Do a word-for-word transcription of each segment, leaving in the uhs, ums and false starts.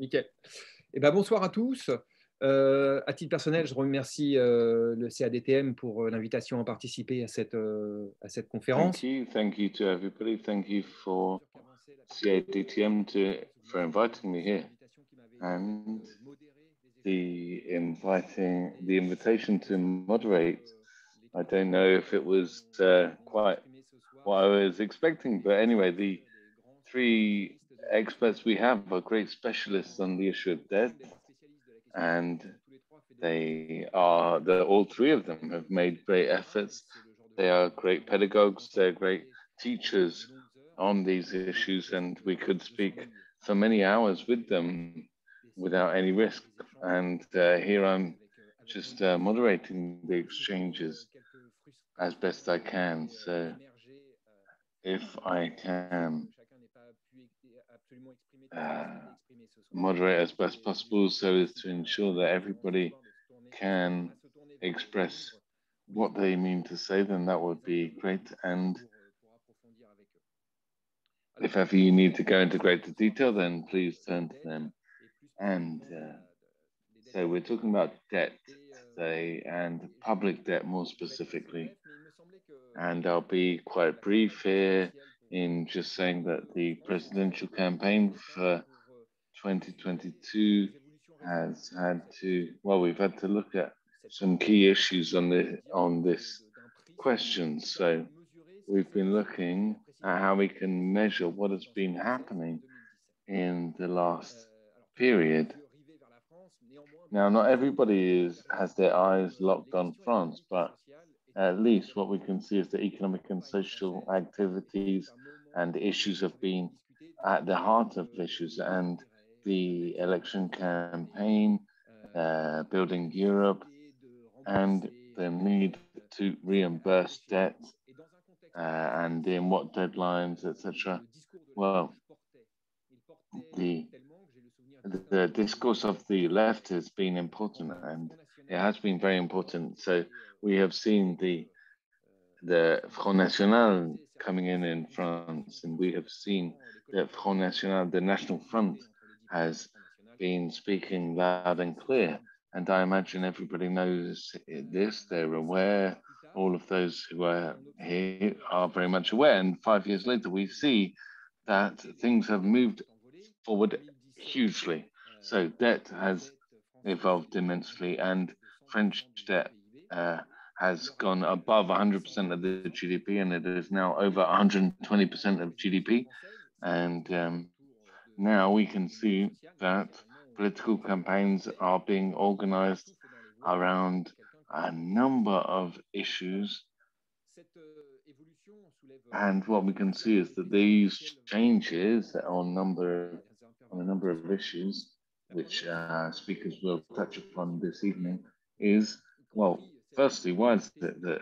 Nickel. Eh ben, bonsoir à tous. Euh, à titre personnel, je remercie euh, le C A D T M pour euh, l'invitation à participer à cette, euh, à cette conférence. Thank you, thank you to everybody. Thank you for C A D T M to, for inviting me here and the inviting the invitation to moderate. I don't know if it was uh, quite what I was expecting, but anyway, the three experts we have are great specialists on the issue of debt, and they are the all three of them have made great efforts. They are great pedagogues, they're great teachers on these issues, and we could speak for many hours with them without any risk. And uh, here I'm just uh, moderating the exchanges as best I can. So if I can Uh, moderate as best possible so as to ensure that everybody can express what they mean to say, then that would be great. And if ever you need to go into greater detail, then please turn to them. And uh, so we're talking about debt today, and public debt more specifically. And I'll be quite brief here in just saying that the presidential campaign for twenty twenty-two has had to, well, we've had to look at some key issues on, the, on this question. So we've been looking at how we can measure what has been happening in the last period. Now, not everybody is, has their eyes locked on France, but at least what we can see is that economic and social activities and issues have been at the heart of issues, and the election campaign, uh, building Europe, and the need to reimburse debt, uh, and in what deadlines, et cetera. Well, the, the discourse of the left has been important, and it has been very important. So we have seen the the Front National coming in in France, and we have seen that Front National, the National Front, has been speaking loud and clear. And I imagine everybody knows this. They're aware. All of those who are here are very much aware. And five years later, we see that things have moved forward hugely. So debt has evolved immensely, and French debt uh, has gone above one hundred percent of the G D P, and it is now over one hundred twenty percent of G D P. And um, now we can see that political campaigns are being organized around a number of issues. And what we can see is that these changes on, number, on a number of issues, which uh, speakers will touch upon this evening, is, well, firstly, why is it that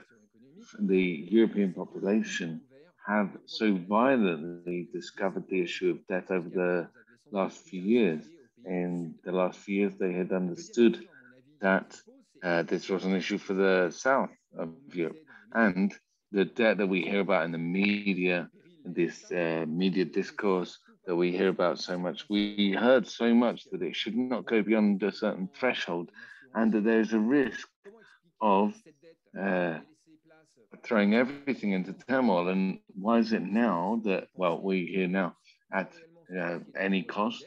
the European population have so violently discovered the issue of debt over the last few years? In the last few years, they had understood that uh, this was an issue for the south of Europe. And the debt that we hear about in the media, this uh, media discourse that we hear about so much, we heard so much that it should not go beyond a certain threshold, and that there's a risk of uh, throwing everything into turmoil. And why is it now that, well, we hear now at uh, any cost,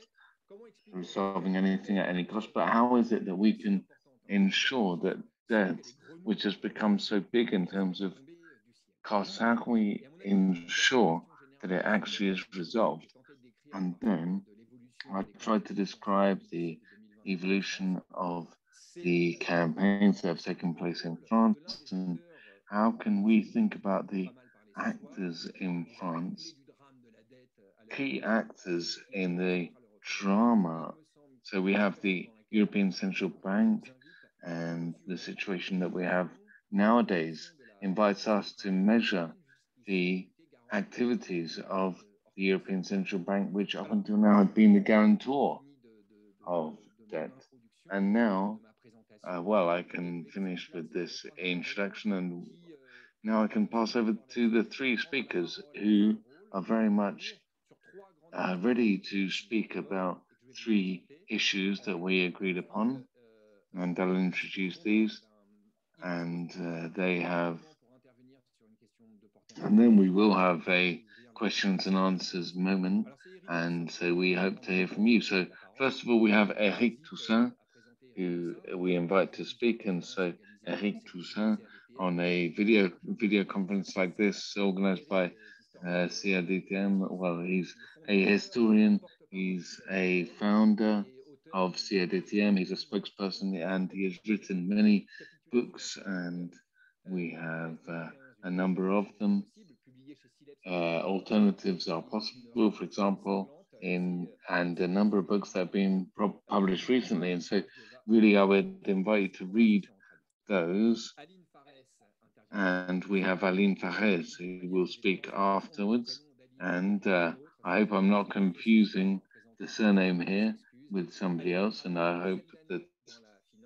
resolving anything at any cost, but how is it that we can ensure that debt, which has become so big in terms of costs, how can we ensure that it actually is resolved? And then I tried to describe the evolution of the campaigns that have taken place in France, and how can we think about the actors in France, key actors in the drama. So we have the European Central Bank, and the situation that we have nowadays invites us to measure the activities of the European Central Bank, which up until now had been the guarantor of debt. And now, uh, well, I can finish with this introduction, and now I can pass over to the three speakers who are very much uh, ready to speak about three issues that we agreed upon, and I'll introduce these, and uh, they have, and then we will have a questions and answers moment, and so we hope to hear from you. So first of all, we have Éric Toussaint, who we invite to speak, and so Éric Toussaint on a video video conference like this, organized by uh, C A D T M. Well, he's a historian, he's a founder of C A D T M, he's a spokesperson, and he has written many books, and we have uh, a number of them. Uh, alternatives are possible, for example, in and a number of books that have been published recently, and so really I would invite you to read those. And we have Aline Farès, who will speak afterwards, and uh, I hope I'm not confusing the surname here with somebody else, and I hope that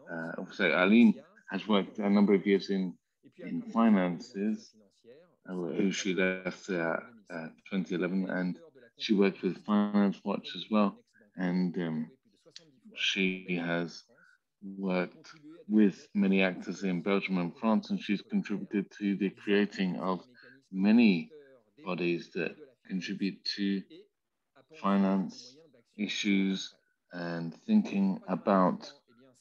uh, also Aline has worked a number of years in, in finances. Uh, she left uh, uh, twenty eleven, and she worked with Finance Watch as well, and um, she has worked with many actors in Belgium and France, and she's contributed to the creating of many bodies that contribute to finance issues and thinking about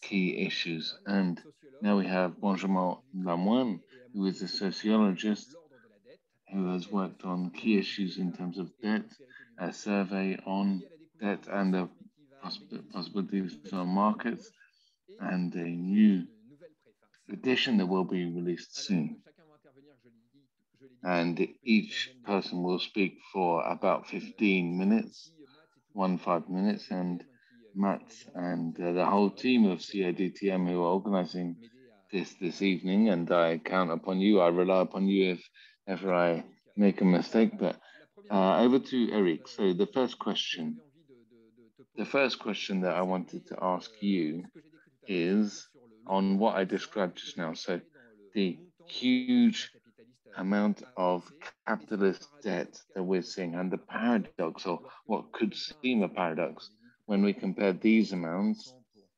key issues. And now we have Benjamin Lemoine, who is a sociologist who has worked on key issues in terms of debt, a survey on debt and the poss possibilities on markets, and a new edition that will be released soon. And each person will speak for about fifteen minutes, one five minutes, and Matt and uh, the whole team of C A D T M who are organizing this this evening, and I count upon you, I rely upon you if ever I make a mistake, but uh, over to Eric. So the first question, the first question that I wanted to ask you is on what I described just now. So the huge amount of capitalist debt that we're seeing, and the paradox, or what could seem a paradox, when we compare these amounts,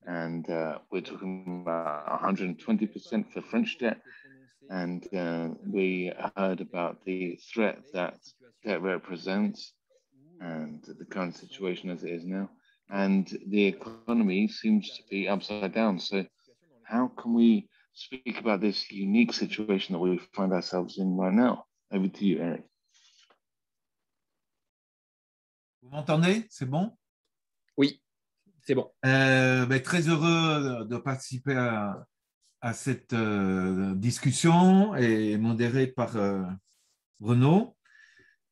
and uh, we're talking about one hundred twenty percent for French debt, and uh, we heard about the threat that debt represents, and the current situation as it is now, and the economy seems to be upside down. So how can we speak about this unique situation that we find ourselves in right now? Over to you, Eric. Vous m'entendez? C'est bon? Oui, c'est bon. Euh, ben, très heureux de participer à, à cette euh, discussion, et modérée par euh, Renaud.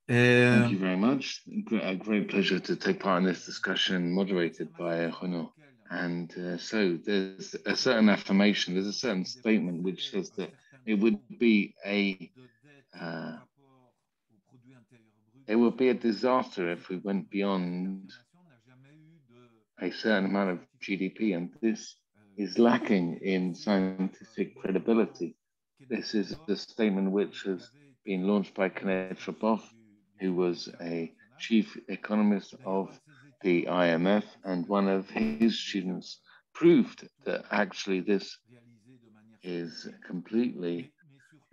Uh, Thank you very much. A great pleasure to take part in this discussion, moderated by Renaud. And uh, so there's a certain affirmation, there's a certain statement which says that it would be a uh, it would be a disaster if we went beyond a certain amount of G D P, and this is lacking in scientific credibility. This is the statement which has been launched by Kenneth Rogoff, who was a chief economist of the I M F, and one of his students proved that actually this is completely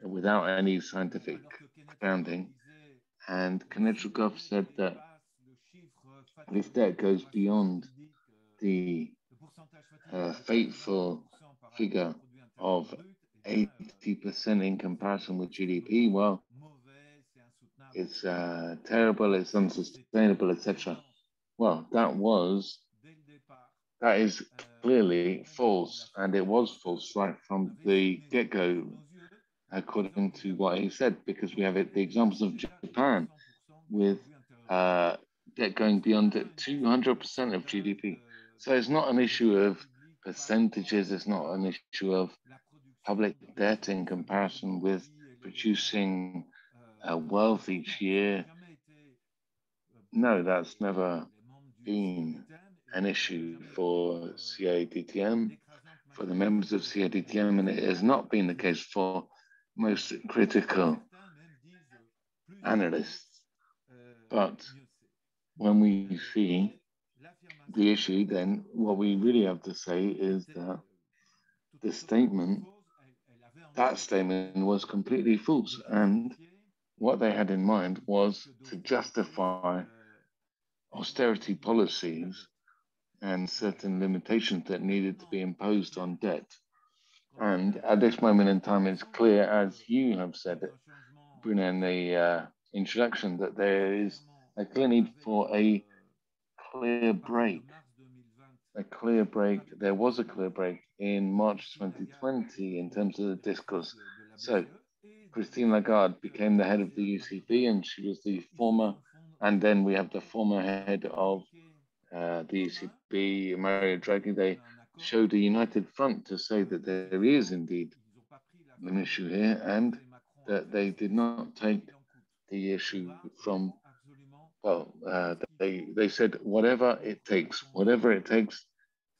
without any scientific grounding. And Kenneth Rogoff said that this debt goes beyond the uh, fateful figure of eighty percent in comparison with G D P. Well, it's uh, terrible, it's unsustainable, et cetera. Well, that was, that is clearly false, and it was false right from the get-go, according to what he said, because we have it, the examples of Japan, with uh, debt going beyond two hundred percent of G D P. So it's not an issue of percentages, it's not an issue of public debt in comparison with producing Uh, wealth each year. No, that's never been an issue for C A D T M, for the members of C A D T M, and it has not been the case for most critical analysts. But when we see the issue, then what we really have to say is that the statement, that statement was completely false. And what they had in mind was to justify austerity policies and certain limitations that needed to be imposed on debt. And at this moment in time, it's clear, as you have said, Bruno, in the uh, introduction, that there is a clear need for a clear break. A clear break. There was a clear break in March twenty twenty in terms of the discourse. So Christine Lagarde became the head of the E C B, and she was the former, and then we have the former head of uh, the E C B, Mario Draghi. They showed a united front to say that there is indeed an issue here, and that they did not take the issue from, well, uh, they, they said whatever it takes, whatever it takes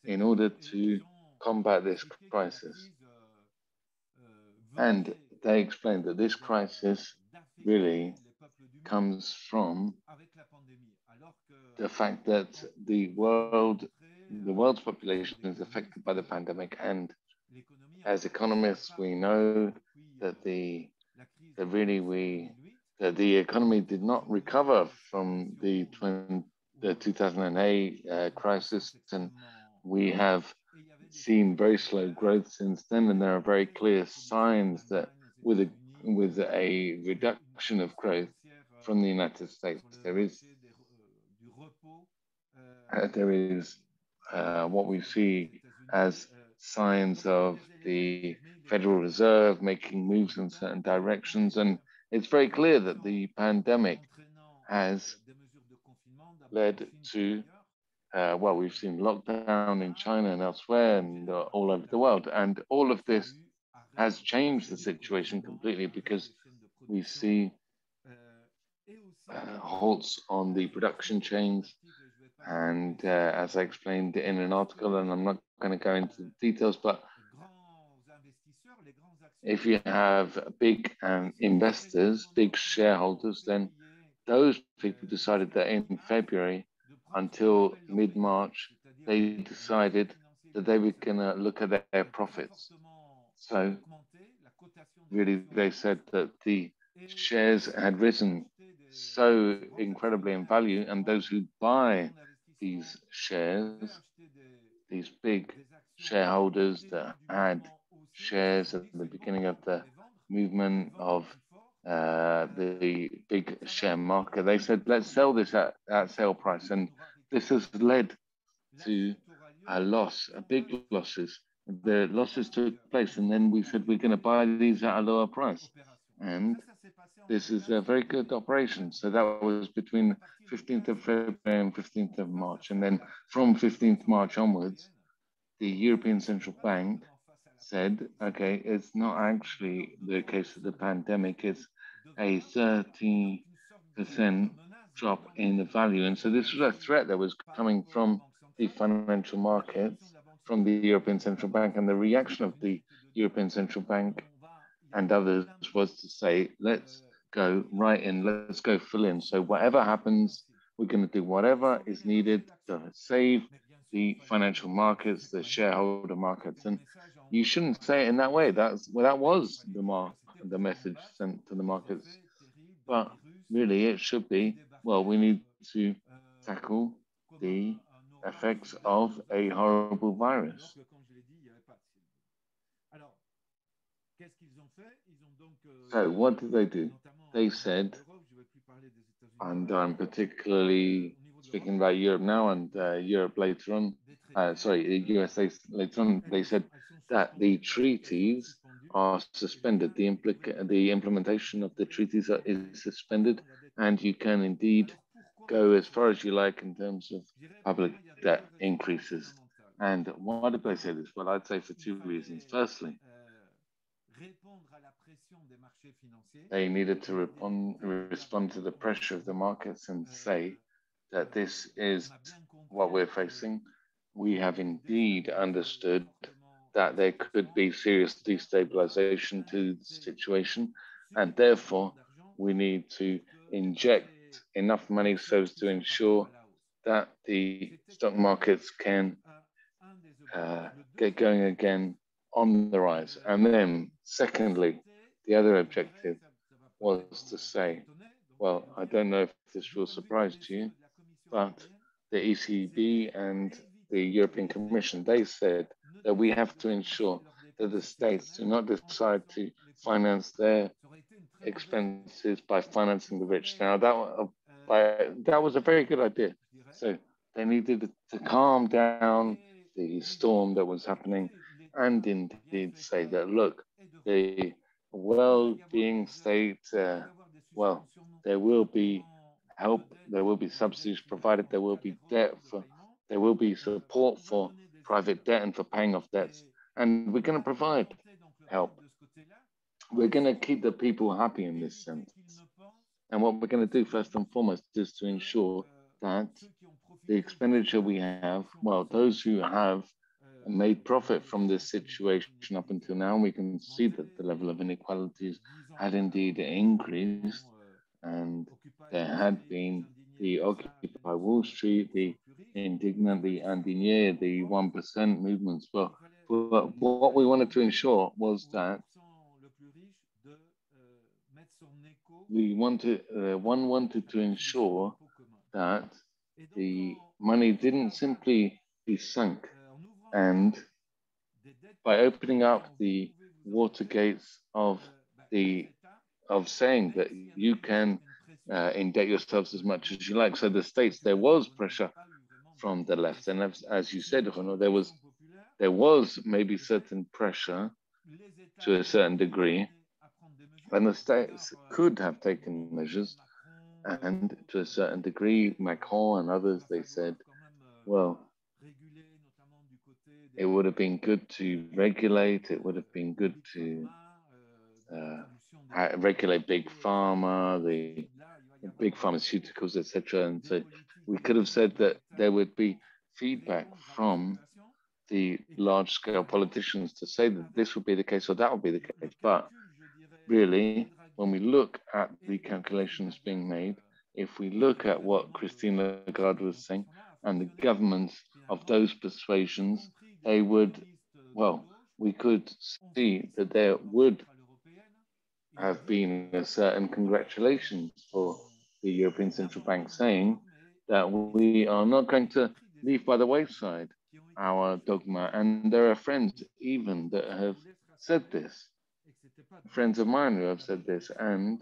in order to combat this crisis. And they explained that this crisis really comes from the fact that the world, the world's population is affected by the pandemic, and as economists, we know that the that really we that the economy did not recover from the two thousand eight uh, crisis, and we have seen very slow growth since then. And there are very clear signs that with a with a reduction of growth from the United States, there is uh, there is. Uh, what we see as signs of the Federal Reserve making moves in certain directions. And it's very clear that the pandemic has led to, uh, well, we've seen lockdown in China and elsewhere and uh, all over the world. And all of this has changed the situation completely, because we see uh, halts on the production chains. And uh, as I explained in an article, and I'm not going to go into the details, but if you have big um, investors, big shareholders, then those people decided that in February until mid-March, they decided that they were going to look at their profits. So really, they said that the shares had risen so incredibly in value, and those who buy these shares, these big shareholders that had shares at the beginning of the movement of uh, the big share market, they said, let's sell this at, at sale price. And this has led to a loss, a big losses. The losses took place, and then we said, we're going to buy these at a lower price. And this is a very good operation. So that was between fifteenth of February and fifteenth of March. And then from fifteenth of March onwards, the European Central Bank said, okay, it's not actually the case of the pandemic, it's a thirty percent drop in the value. And so this was a threat that was coming from the financial markets, from the European Central Bank, and the reaction of the European Central Bank and others was to say, let's go right in, let's go full in. So whatever happens, we're going to do whatever is needed to save the financial markets, the shareholder markets. And you shouldn't say it in that way. That's, well, that was the, mark, the message sent to the markets. But really, it should be, well, we need to tackle the effects of a horrible virus. So what did they do? They said, and I'm particularly speaking about Europe now and uh, Europe later on, uh, sorry, the U S A later on, they said that the treaties are suspended, the, implica the implementation of the treaties are, is suspended, and you can indeed go as far as you like in terms of public debt increases. And why did they say this? Well, I'd say for two reasons. Firstly, they needed to respond, respond to the pressure of the markets and say that this is what we're facing. We have indeed understood that there could be serious destabilization to the situation, and therefore we need to inject enough money so as to ensure that the stock markets can uh, get going again on the rise. And then secondly, the other objective was to say, well, I don't know if this will surprise you, but the E C B and the European Commission, they said that we have to ensure that the states do not decide to finance their expenses by financing the rich. Now, that, uh, by, that was a very good idea. So they needed to calm down the storm that was happening and indeed say that, look, the well-being state, uh, well, there will be help, there will be subsidies provided, there will be debt for, there will be support for private debt and for paying off debts. And we're going to provide help. We're going to keep the people happy in this sense. And what we're going to do first and foremost is to ensure that the expenditure we have, well, those who have made profit from this situation up until now, we can see that the level of inequalities had indeed increased. And there had been the Occupy Wall Street, the Indignant, the Indigné, the one percent movements. Well, but what we wanted to ensure was that we wanted, uh, one wanted to ensure that the money didn't simply be sunk. And by opening up the water gates of the of saying that you can uh, indebt yourselves as much as you like, so the states, there was pressure from the left, and as, as you said, Renaud, there was there was maybe certain pressure to a certain degree, and the states could have taken measures. And to a certain degree, Macron and others, they said, well, it would have been good to regulate, it would have been good to uh, regulate big pharma, the big pharmaceuticals, et cetera. And so we could have said that there would be feedback from the large-scale politicians to say that this would be the case or that would be the case. But really, when we look at the calculations being made, if we look at what Christine Lagarde was saying and the governments of those persuasions, they would, well, we could see that there would have been a certain congratulations for the European Central Bank saying that we are not going to leave by the wayside our dogma. And there are friends even that have said this. Friends of mine who have said this, and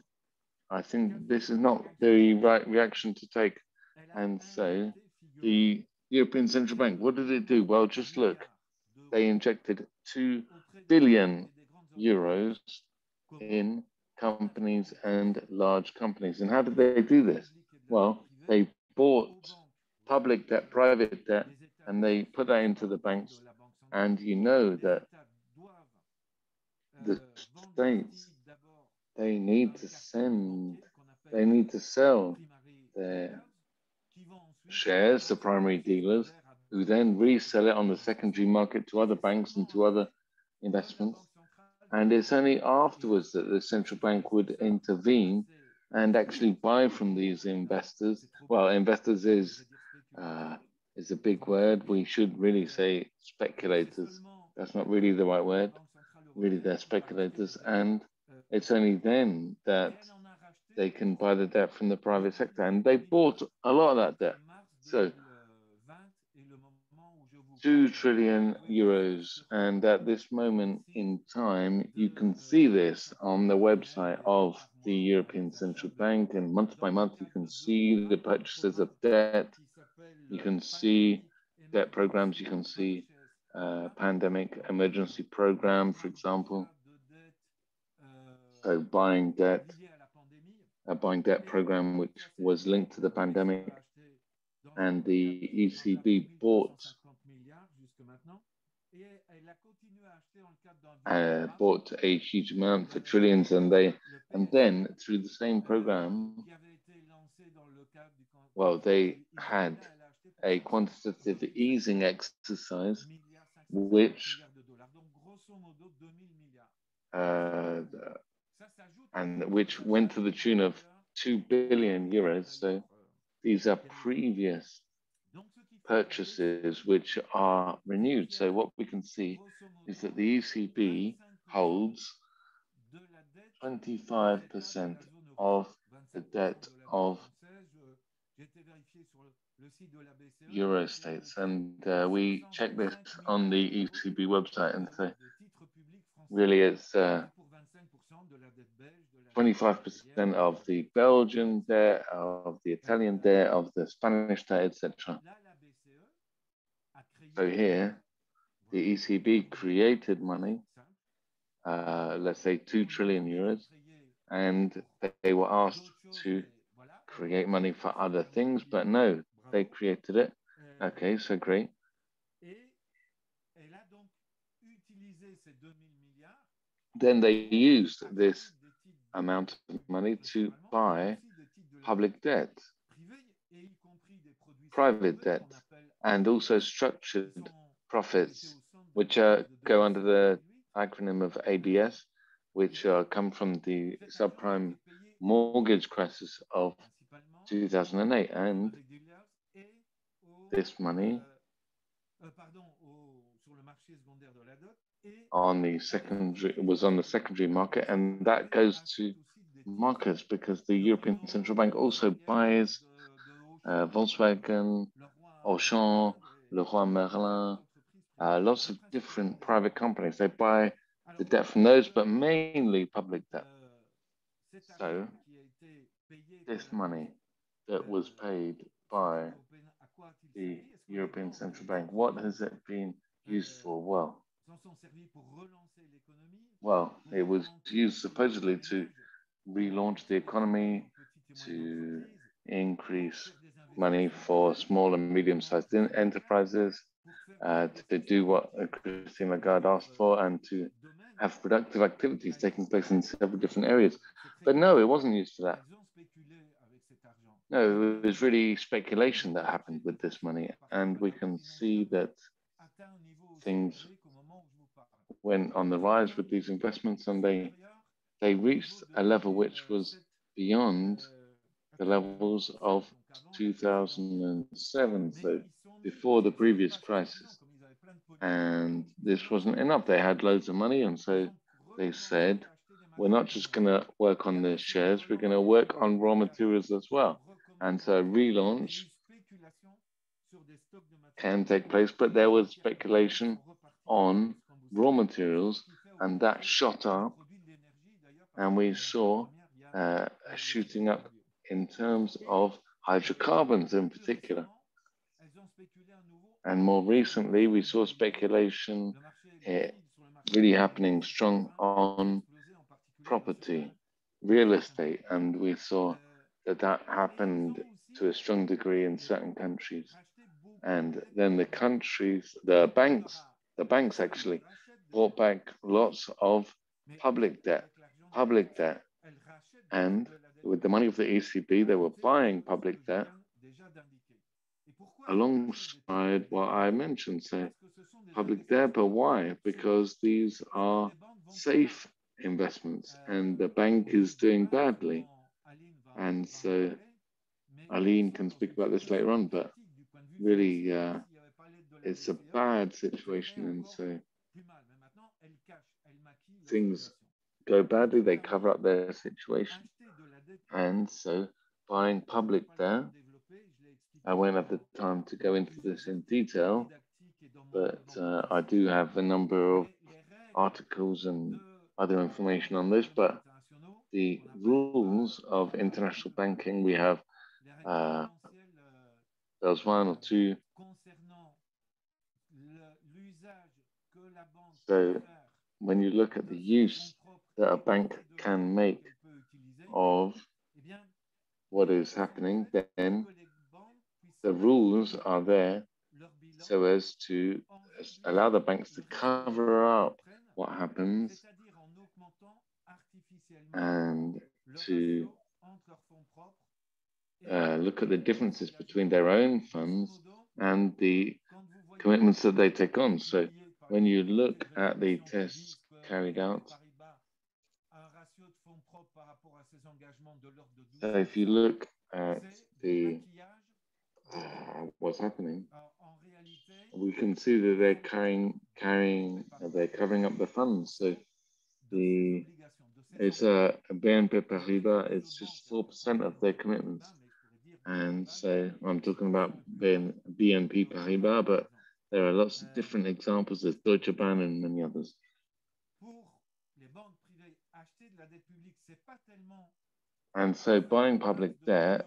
I think this is not the right reaction to take. And so the European Central Bank, what did it do? Well, just look, they injected two billion euros in companies and large companies. And how did they do this? Well, they bought public debt, private debt, and they put that into the banks. And you know that the states, they need to send, they need to sell their shares to primary dealers, who then resell it on the secondary market to other banks and to other investments. And it's only afterwards that the central bank would intervene and actually buy from these investors. Well, investors is, uh, is a big word. We should really say speculators. That's not really the right word. Really, they're speculators, and it's only then that they can buy the debt from the private sector, and they bought a lot of that debt. So two trillion euros, and at this moment in time, you can see this on the website of the European Central Bank, and month by month, you can see the purchases of debt, you can see debt programs, you can see Uh, pandemic emergency program, for example, so buying debt, a buying debt program which was linked to the pandemic, and the E C B bought uh, bought a huge amount for trillions, and they and then through the same program, well, they had a quantitative easing exercise which, uh, and which went to the tune of two billion euros. So these are previous purchases which are renewed. So what we can see is that the E C B holds twenty-five percent of the debt of Euro states. And uh, we check this on the E C B website, and so really it's uh, twenty-five percent of the Belgian debt, of the Italian debt, of the Spanish debt, et cetera. So here, the E C B created money, uh, let's say two trillion euros, and they were asked to create money for other things, but no, they created it. Okay, so great. Then they used this amount of money to buy public debt, private debt, and also structured profits, which uh, go under the acronym of A B S, which uh, come from the subprime mortgage crisis of two thousand eight. And this money on the secondary was on the secondary market, and that goes to markets because the European Central Bank also buys uh, Volkswagen, Auchan, Leroy Merlin, uh, lots of different private companies. They buy the debt from those, but mainly public debt. So this money that was paid by the European Central Bank, what has it been used for? Well, well, it was used supposedly to relaunch the economy, to increase money for small and medium-sized enterprises, uh, to do what Christine Lagarde asked for, and to have productive activities taking place in several different areas. But no, it wasn't used for that. No, it was really speculation that happened with this money. And we can see that things went on the rise with these investments, and they, they reached a level which was beyond the levels of two thousand seven, so before the previous crisis. And this wasn't enough. They had loads of money, and so they said, we're not just going to work on the shares, we're going to work on raw materials as well. And so relaunch can take place, but there was speculation on raw materials, and that shot up, and we saw uh, a shooting up in terms of hydrocarbons in particular. And more recently, we saw speculation uh, really happening strong on property, real estate, and we saw that that happened to a strong degree in certain countries. And then the countries, the banks, the banks actually bought back lots of public debt, public debt, and with the money of the E C B, they were buying public debt alongside what I mentioned, so public debt, but why? Because these are safe investments and the bank is doing badly. And so Aline can speak about this later on, but really uh, it's a bad situation. And so things go badly, they cover up their situation. And so buying public debt, I won't have the time to go into this in detail, but uh, I do have a number of articles and other information on this, but the rules of international banking, we have, uh, there was one or two. So when you look at the use that a bank can make of what is happening, then the rules are there so as to allow the banks to cover up what happens and to uh, look at the differences between their own funds and the commitments that they take on. So when you look at the tests carried out, so if you look at the Uh, what's happening? we can see that they're carrying carrying they're covering up the funds. So the it's a B N P Paribas. It's just four percent of their commitments, and so I'm talking about B N P Paribas, but there are lots of different examples. There's Deutsche Bank and many others. And so buying public debt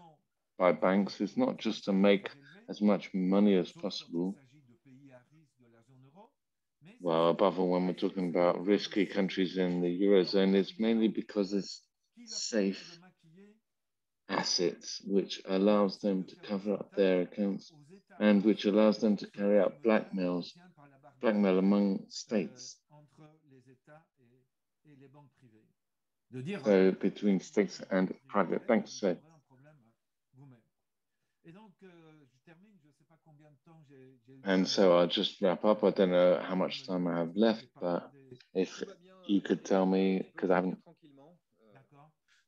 by banks is not just to make as much money as possible. Well, above all, when we're talking about risky countries in the Eurozone, it's mainly because it's safe assets, which allows them to cover up their accounts and which allows them to carry out blackmails, blackmail among states. So between states and private banks. So. And so I'll just wrap up. I don't know how much time I have left, but if you could tell me, because I haven't.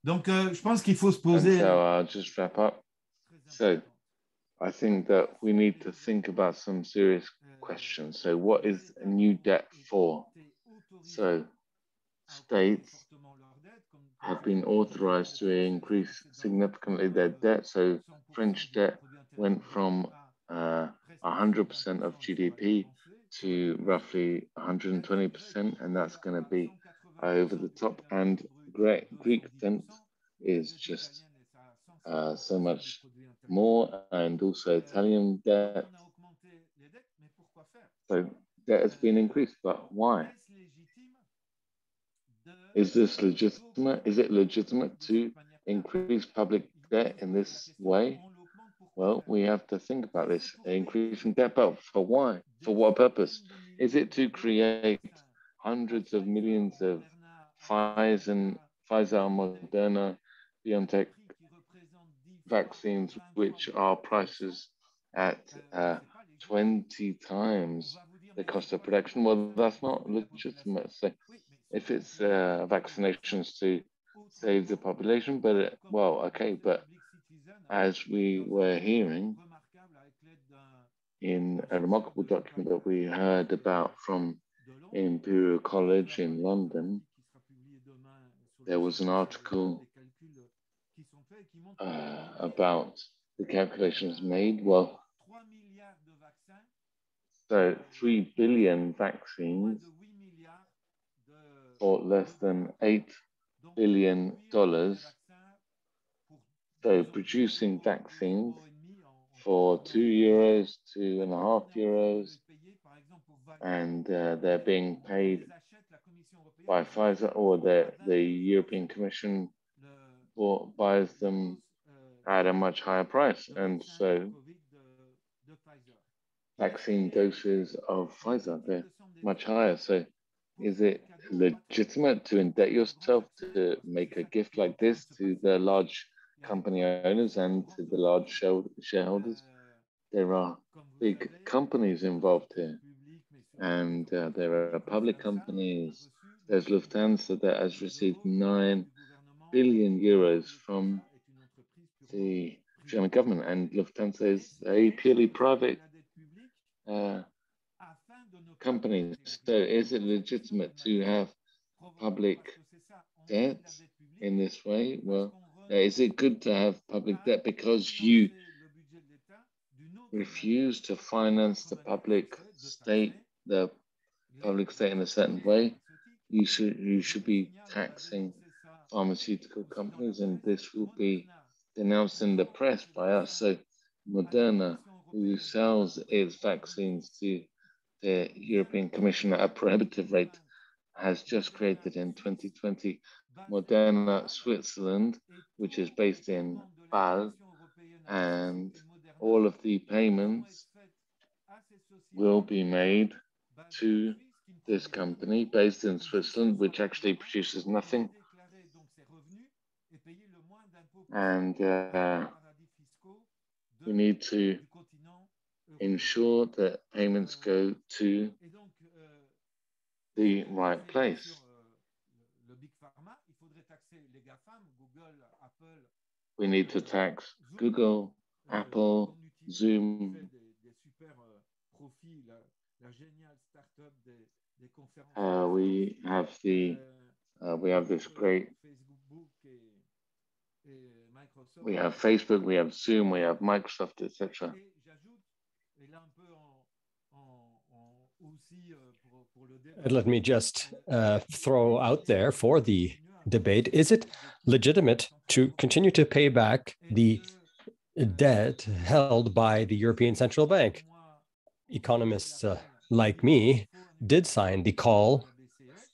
Donc, uh, je pense qu'il faut se poser. So I'll just wrap up. So I think that we need to think about some serious questions. So what is a new debt for? So states have been authorized to increase significantly their debt. So French debt went from uh, one hundred percent of G D P to roughly one hundred twenty percent, and that's going to be over the top. And Greek debt is just uh, so much more, and also Italian debt. So debt has been increased, but why? Is this legitimate? Is it legitimate to increase public debt in this way? Well, we have to think about this, increasing debt, but for why? For what purpose? Is it to create hundreds of millions of Pfizer, Pfizer, Moderna, BioNTech vaccines, which are prices at uh, twenty times the cost of production? Well, that's not legitimate. So if it's uh, vaccinations to save the population, but it, well, okay, but as we were hearing in a remarkable document that we heard about from Imperial College in London, there was an article uh, about the calculations made. Well, so three billion vaccines for less than eight billion dollars. So producing vaccines for two euros, two and a half euros, and uh, they're being paid by Pfizer, or the, the European Commission or buys them at a much higher price. And so vaccine doses of Pfizer, they're much higher. So is it legitimate to indebt yourself to make a gift like this to the large company owners and to the large shareholders? There are big companies involved here, and uh, there are public companies. There's Lufthansa that has received nine billion euros from the German government, and Lufthansa is a purely private uh, company. So is it legitimate to have public debt in this way? Well, is it good to have public debt because you refuse to finance the public state, the public state in a certain way? You should, you should be taxing pharmaceutical companies, and this will be denounced in the press by us. So Moderna, who sells its vaccines to the European Commission at a prohibitive rate, has just created in twenty twenty Moderna Switzerland, which is based in Bâle, and all of the payments will be made to this company based in Switzerland, which actually produces nothing, and uh, we need to ensure that payments go to the right place. We need to tax Google, Apple, Zoom, Uh, we have the uh, we have this great. We have Facebook, we have Zoom, we have Microsoft, et cetera. And let me just uh, throw out there for the debate: is it legitimate to continue to pay back the debt held by the European Central Bank? Economists uh, like me did sign the call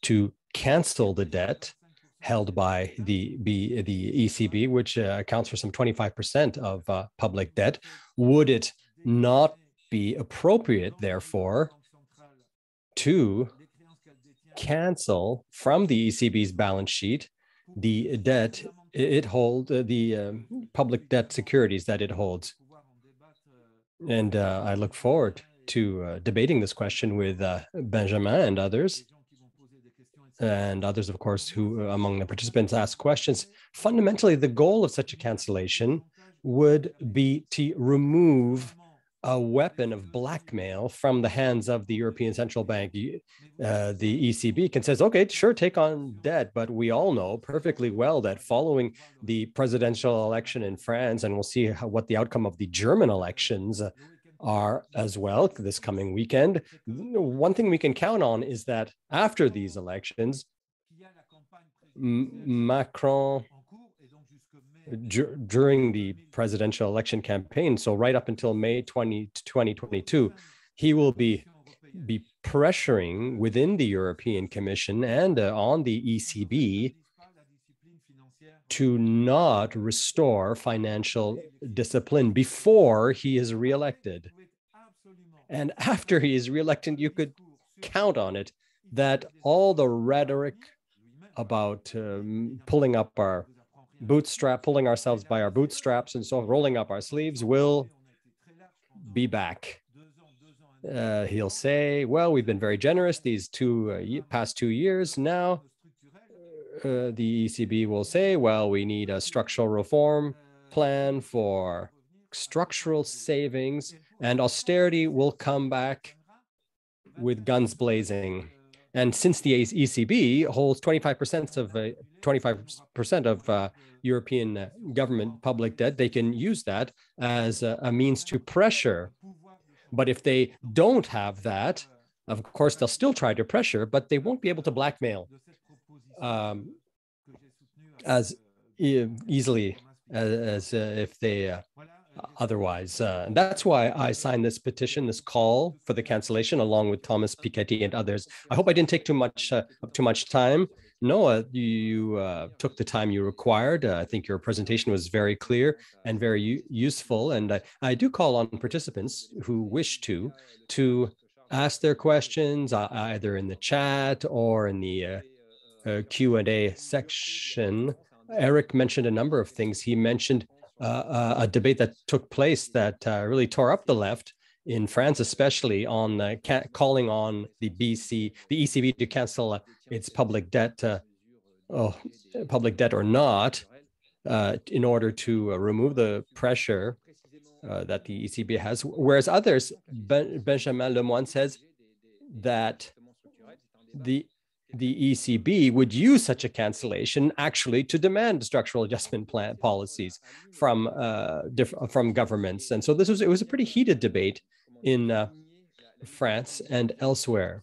to cancel the debt held by the, the, the E C B, which uh, accounts for some twenty-five percent of uh, public debt. Would it not be appropriate, therefore, to cancel from the E C B's balance sheet the debt it holds, uh, the um, public debt securities that it holds? And uh, I look forward to uh, debating this question with uh, Benjamin and others. And others, of course, who uh, among the participants asked questions. Fundamentally, the goal of such a cancellation would be to remove a weapon of blackmail from the hands of the European Central Bank. Uh, the E C B can say, okay, sure, take on debt, but we all know perfectly well that following the presidential election in France, and we'll see how, what the outcome of the German elections are as well this coming weekend, one thing we can count on is that after these elections, Macron, during the presidential election campaign, so right up until May twentieth, twenty twenty-two, he will be, be pressuring within the European Commission and uh, on the E C B to not restore financial discipline before he is re-elected. And after he is re-elected, you could count on it that all the rhetoric about um, pulling up our bootstrap, pulling ourselves by our bootstraps and so rolling up our sleeves will be back. Uh, he'll say, well, we've been very generous these two uh, past two years now. Uh, the E C B will say, well, we need a structural reform plan for structural savings, and austerity will come back with guns blazing. And since the E C B holds twenty-five percent of uh, twenty-five percent of uh, European government public debt, they can use that as a, a means to pressure. But if they don't have that, of course, they'll still try to pressure, but they won't be able to blackmail Um, as e easily as, as uh, if they uh, otherwise. Uh, and that's why I signed this petition, this call for the cancellation, along with Thomas Piketty and others. I hope I didn't take too much uh, up too much time. Noah, you uh, took the time you required. Uh, I think your presentation was very clear and very u useful. And I, I do call on participants who wish to to ask their questions uh, either in the chat or in the Uh, Uh, Q and A section. Eric mentioned a number of things. He mentioned uh, uh, a debate that took place that uh, really tore up the left in France, especially on uh, ca calling on the B C, the E C B to cancel uh, its public debt, uh, oh, public debt or not, uh, in order to uh, remove the pressure uh, that the E C B has. Whereas others, ben Benjamin Lemoine says that the The E C B would use such a cancellation actually to demand structural adjustment plan policies from uh, from governments, and so this was it was a pretty heated debate in uh, France and elsewhere.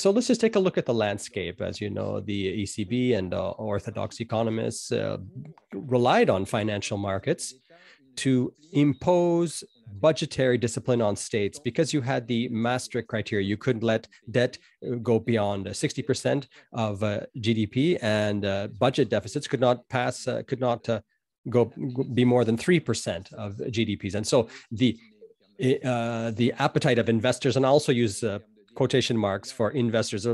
So let's just take a look at the landscape. As you know, the E C B and uh, orthodox economists uh, relied on financial markets to impose budgetary discipline on states because you had the Maastricht criteria. You couldn't let debt go beyond sixty percent of uh, G D P, and uh, budget deficits could not pass, uh, could not uh, go be more than three percent of G D Ps. And so the uh, the appetite of investors, and I also use uh, quotation marks for investors, I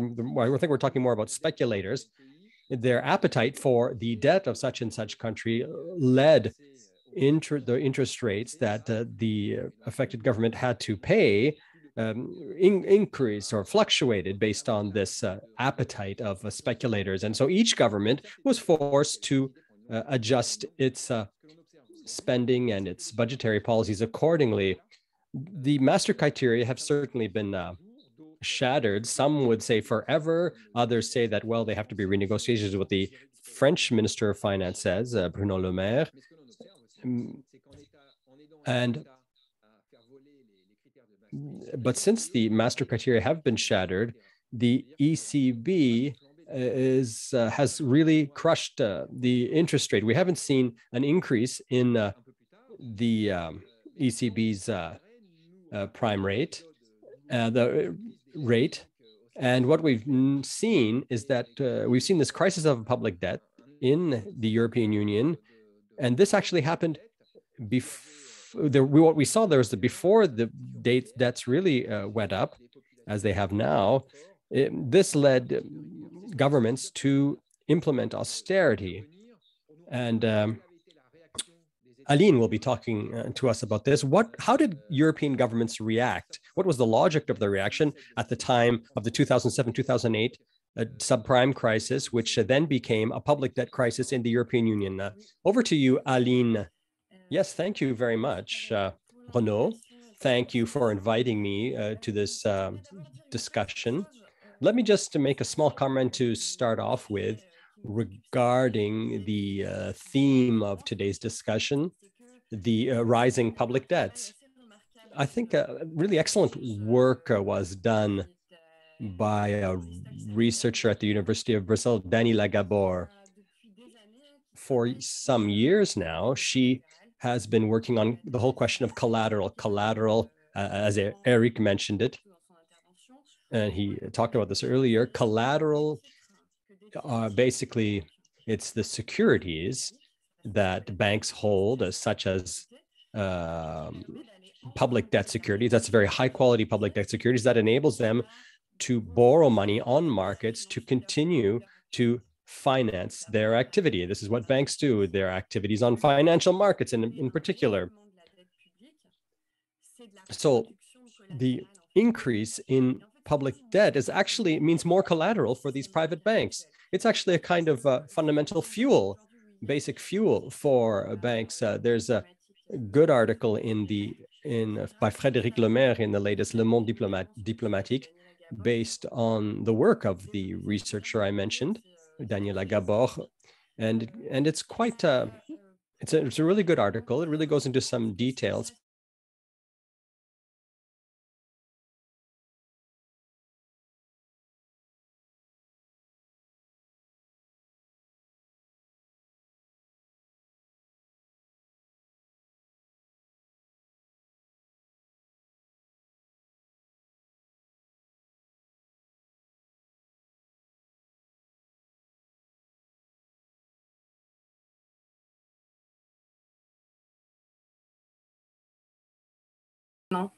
think we're talking more about speculators, their appetite for the debt of such and such country led Inter the interest rates that uh, the affected government had to pay um, in increased or fluctuated based on this uh, appetite of uh, speculators. And so each government was forced to uh, adjust its uh, spending and its budgetary policies accordingly. the master criteria have certainly been uh, shattered. Some would say forever. Others say that, well, they have to be renegotiated, is what the French Minister of Finance says, uh, Bruno Le Maire. And But since the master criteria have been shattered, the E C B is uh, has really crushed uh, the interest rate. We haven't seen an increase in uh, the um, E C B's uh, uh, prime rate, uh, the rate. And what we've seen is that uh, we've seen this crisis of public debt in the European Union. And this actually happened before. The, we, what we saw there was that before the date debts really uh, went up, as they have now, it, this led governments to implement austerity. And um, Aline will be talking uh, to us about this. What? How did European governments react? What was the logic of the reaction at the time of the two thousand seven two thousand eight uh, subprime crisis, which uh, then became a public debt crisis in the European Union? Uh, over to you, Aline. Yes, thank you very much, uh, Renaud. Thank you for inviting me uh, to this um, discussion. Let me just make a small comment to start off with regarding the uh, theme of today's discussion, the uh, rising public debts. I think uh, really excellent work uh, was done by a researcher at the University of Brazil, Daniela Gabor. For some years now, she has been working on the whole question of collateral. Collateral, uh, as Eric mentioned it, and he talked about this earlier, collateral, uh, basically, it's the securities that banks hold, as such as um, public debt securities. That's very high quality public debt securities that enables them to borrow money on markets to continue to finance their activity. This is what banks do with their activities on financial markets in, in particular. So the increase in public debt is actually means more collateral for these private banks. It's actually a kind of uh, fundamental fuel, basic fuel for banks. Uh, there's a good article in the in uh, by Frédéric Lemaire in the latest Le Monde Diplomat Diplomatique based on the work of the researcher I mentioned, Daniela Gabor, and and it's quite a, it's a, it's a really good article. It really goes into some details.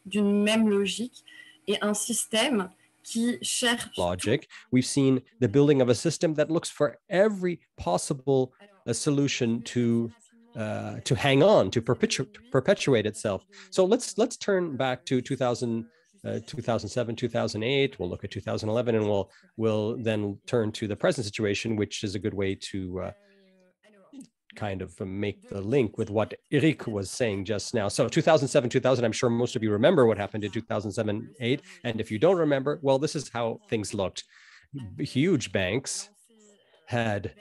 D'une même logique et un système qui cherche. Logic. We've seen the building of a system that looks for every possible uh, solution to uh, to hang on, to perpetu perpetuate itself. So let's let's turn back to two thousand, uh, two thousand seven, two thousand eight. We'll look at two thousand eleven, and we'll we'll then turn to the present situation, which is a good way to uh, kind of make the link with what Eric was saying just now. So two thousand seven, two thousand, I'm sure most of you remember what happened in two thousand seven, eight. And if you don't remember, well, this is how things looked. Huge banks had,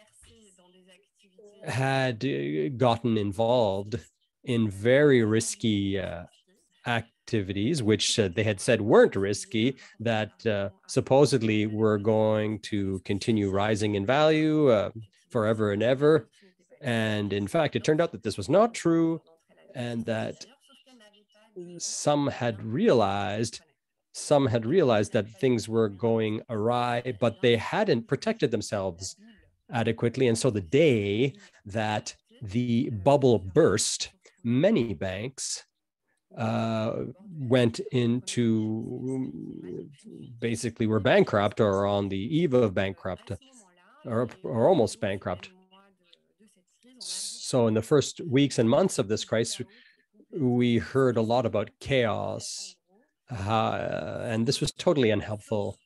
had gotten involved in very risky uh, activities, which uh, they had said weren't risky, that uh, supposedly were going to continue rising in value uh, forever and ever. And in fact, it turned out that this was not true, and that some had realized, some had realized that things were going awry, but they hadn't protected themselves adequately. And so the day that the bubble burst, many banks uh, went into, basically were bankrupt or on the eve of bankrupt or, or almost bankrupt. So in the first weeks and months of this crisis, we heard a lot about chaos, uh, and this was totally unhelpful.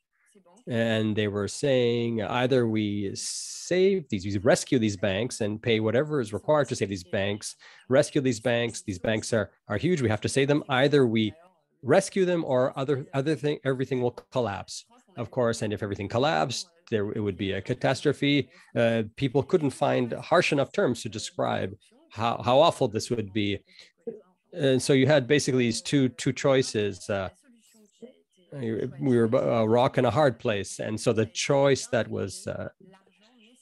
And they were saying either we save these, we rescue these banks and pay whatever is required to save these banks, rescue these banks, these banks are, are huge, we have to save them. Either we rescue them, or other other thing, everything will collapse, of course. And if everything collapsed, there it would be a catastrophe. Uh, people couldn't find harsh enough terms to describe how, how awful this would be. And so you had basically these two two choices. Uh, we were a rock in a hard place. And so the choice that was uh,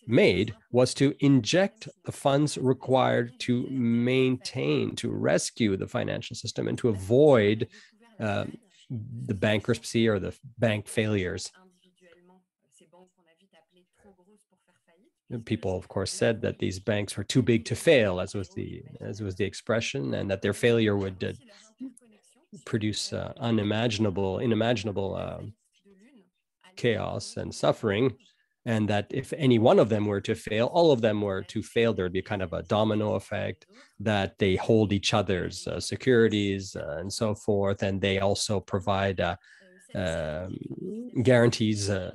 made was to inject the funds required to maintain, to rescue the financial system and to avoid uh, the bankruptcy or the bank failures. People, of course, said that these banks were too big to fail, as was the as was the expression, and that their failure would uh, produce uh, unimaginable, inimaginable uh, chaos and suffering, and that if any one of them were to fail, all of them were to fail. There would be kind of a domino effect that they hold each other's uh, securities uh, and so forth, and they also provide uh, uh, guarantees Uh,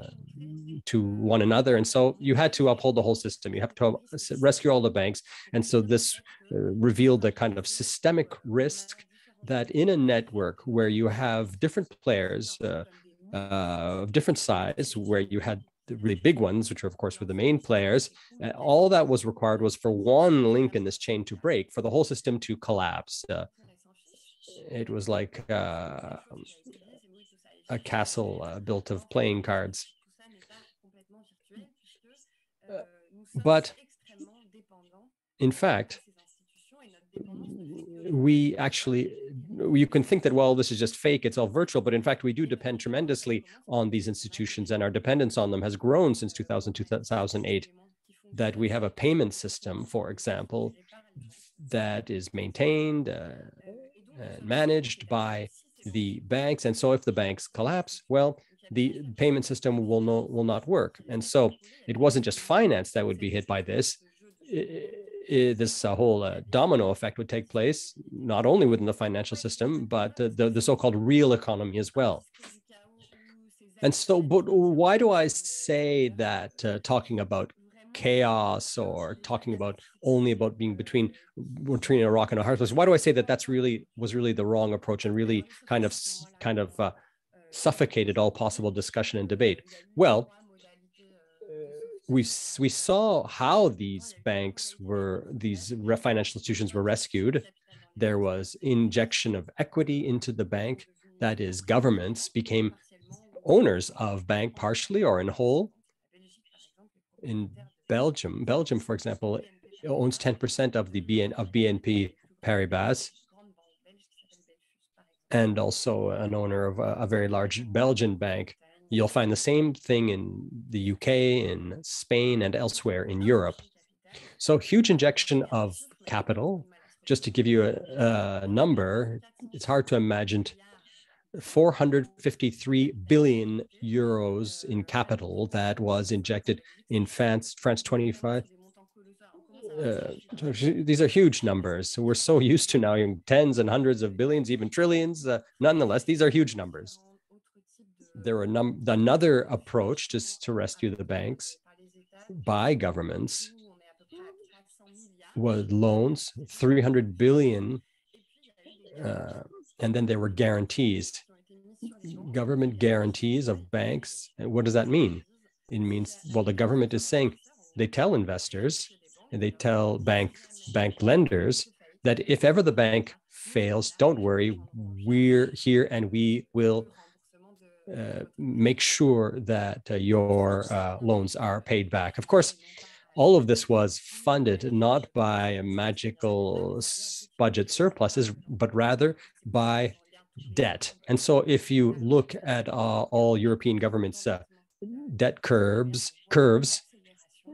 to one another. And so you had to uphold the whole system. You have to rescue all the banks. And so this uh, revealed the kind of systemic risk that in a network where you have different players uh, uh, of different size, where you had the really big ones, which are of course were the main players, uh, all that was required was for one link in this chain to break, for the whole system to collapse. Uh, it was like uh, a castle uh, built of playing cards. But in fact, we actually, you can think that, well, this is just fake, it's all virtual, but in fact, we do depend tremendously on these institutions, and our dependence on them has grown since two thousand, two thousand eight, that we have a payment system, for example, that is maintained uh, and managed by the banks. And so if the banks collapse, well, the payment system will, no, will not work. And so it wasn't just finance that would be hit by this. It, it, this uh, whole uh, domino effect would take place, not only within the financial system, but uh, the, the so-called real economy as well. And so, but why do I say that uh, talking about chaos or talking about only about being between, between a rock and a hard place, why do I say that that's really, was really the wrong approach and really kind of, kind of, uh, suffocated all possible discussion and debate? Well, we we saw how these banks were, these financial institutions were rescued. There was injection of equity into the bank. That is, governments became owners of bank partially or in whole. In Belgium, Belgium, for example, owns ten percent of the B N of B N P Paribas, and also an owner of a, a very large Belgian bank. You'll find the same thing in the U K, in Spain, and elsewhere in Europe. So huge injection of capital. Just to give you a, a number, it's hard to imagine, four hundred fifty-three billion euros in capital that was injected in France, France twenty-five. Uh, these are huge numbers. So we're so used to now in tens and hundreds of billions, even trillions. Uh, nonetheless, these are huge numbers. There are num another approach just to rescue the banks by governments was loans, three hundred billion. Uh, and then there were guarantees, government guarantees of banks. And what does that mean? It means, well, the government is saying, they tell investors, and they tell bank bank lenders that if ever the bank fails, don't worry, we're here and we will uh, make sure that uh, your uh, loans are paid back. Of course, all of this was funded not by magical budget surpluses, but rather by debt. And so if you look at uh, all European governments' uh, debt curves, curves,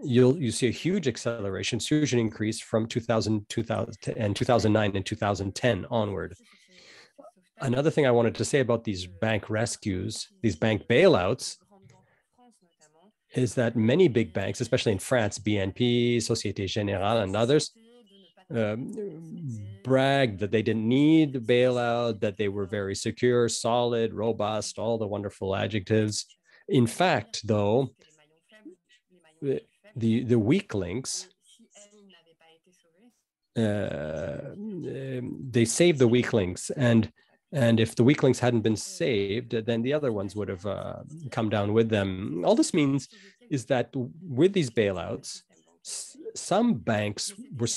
You'll you see a huge acceleration, huge increase from two thousand, two thousand and two thousand nine and two thousand ten onward. Another thing I wanted to say about these bank rescues, these bank bailouts, is that many big banks, especially in France, B N P, Société Générale, and others, um, bragged that they didn't need bailout, that they were very secure, solid, robust, all the wonderful adjectives. In fact, though, the The, the weak links, uh, they saved the weak links, and And if the weak links hadn't been saved, then the other ones would have uh, come down with them. All this means is that with these bailouts, s- some banks were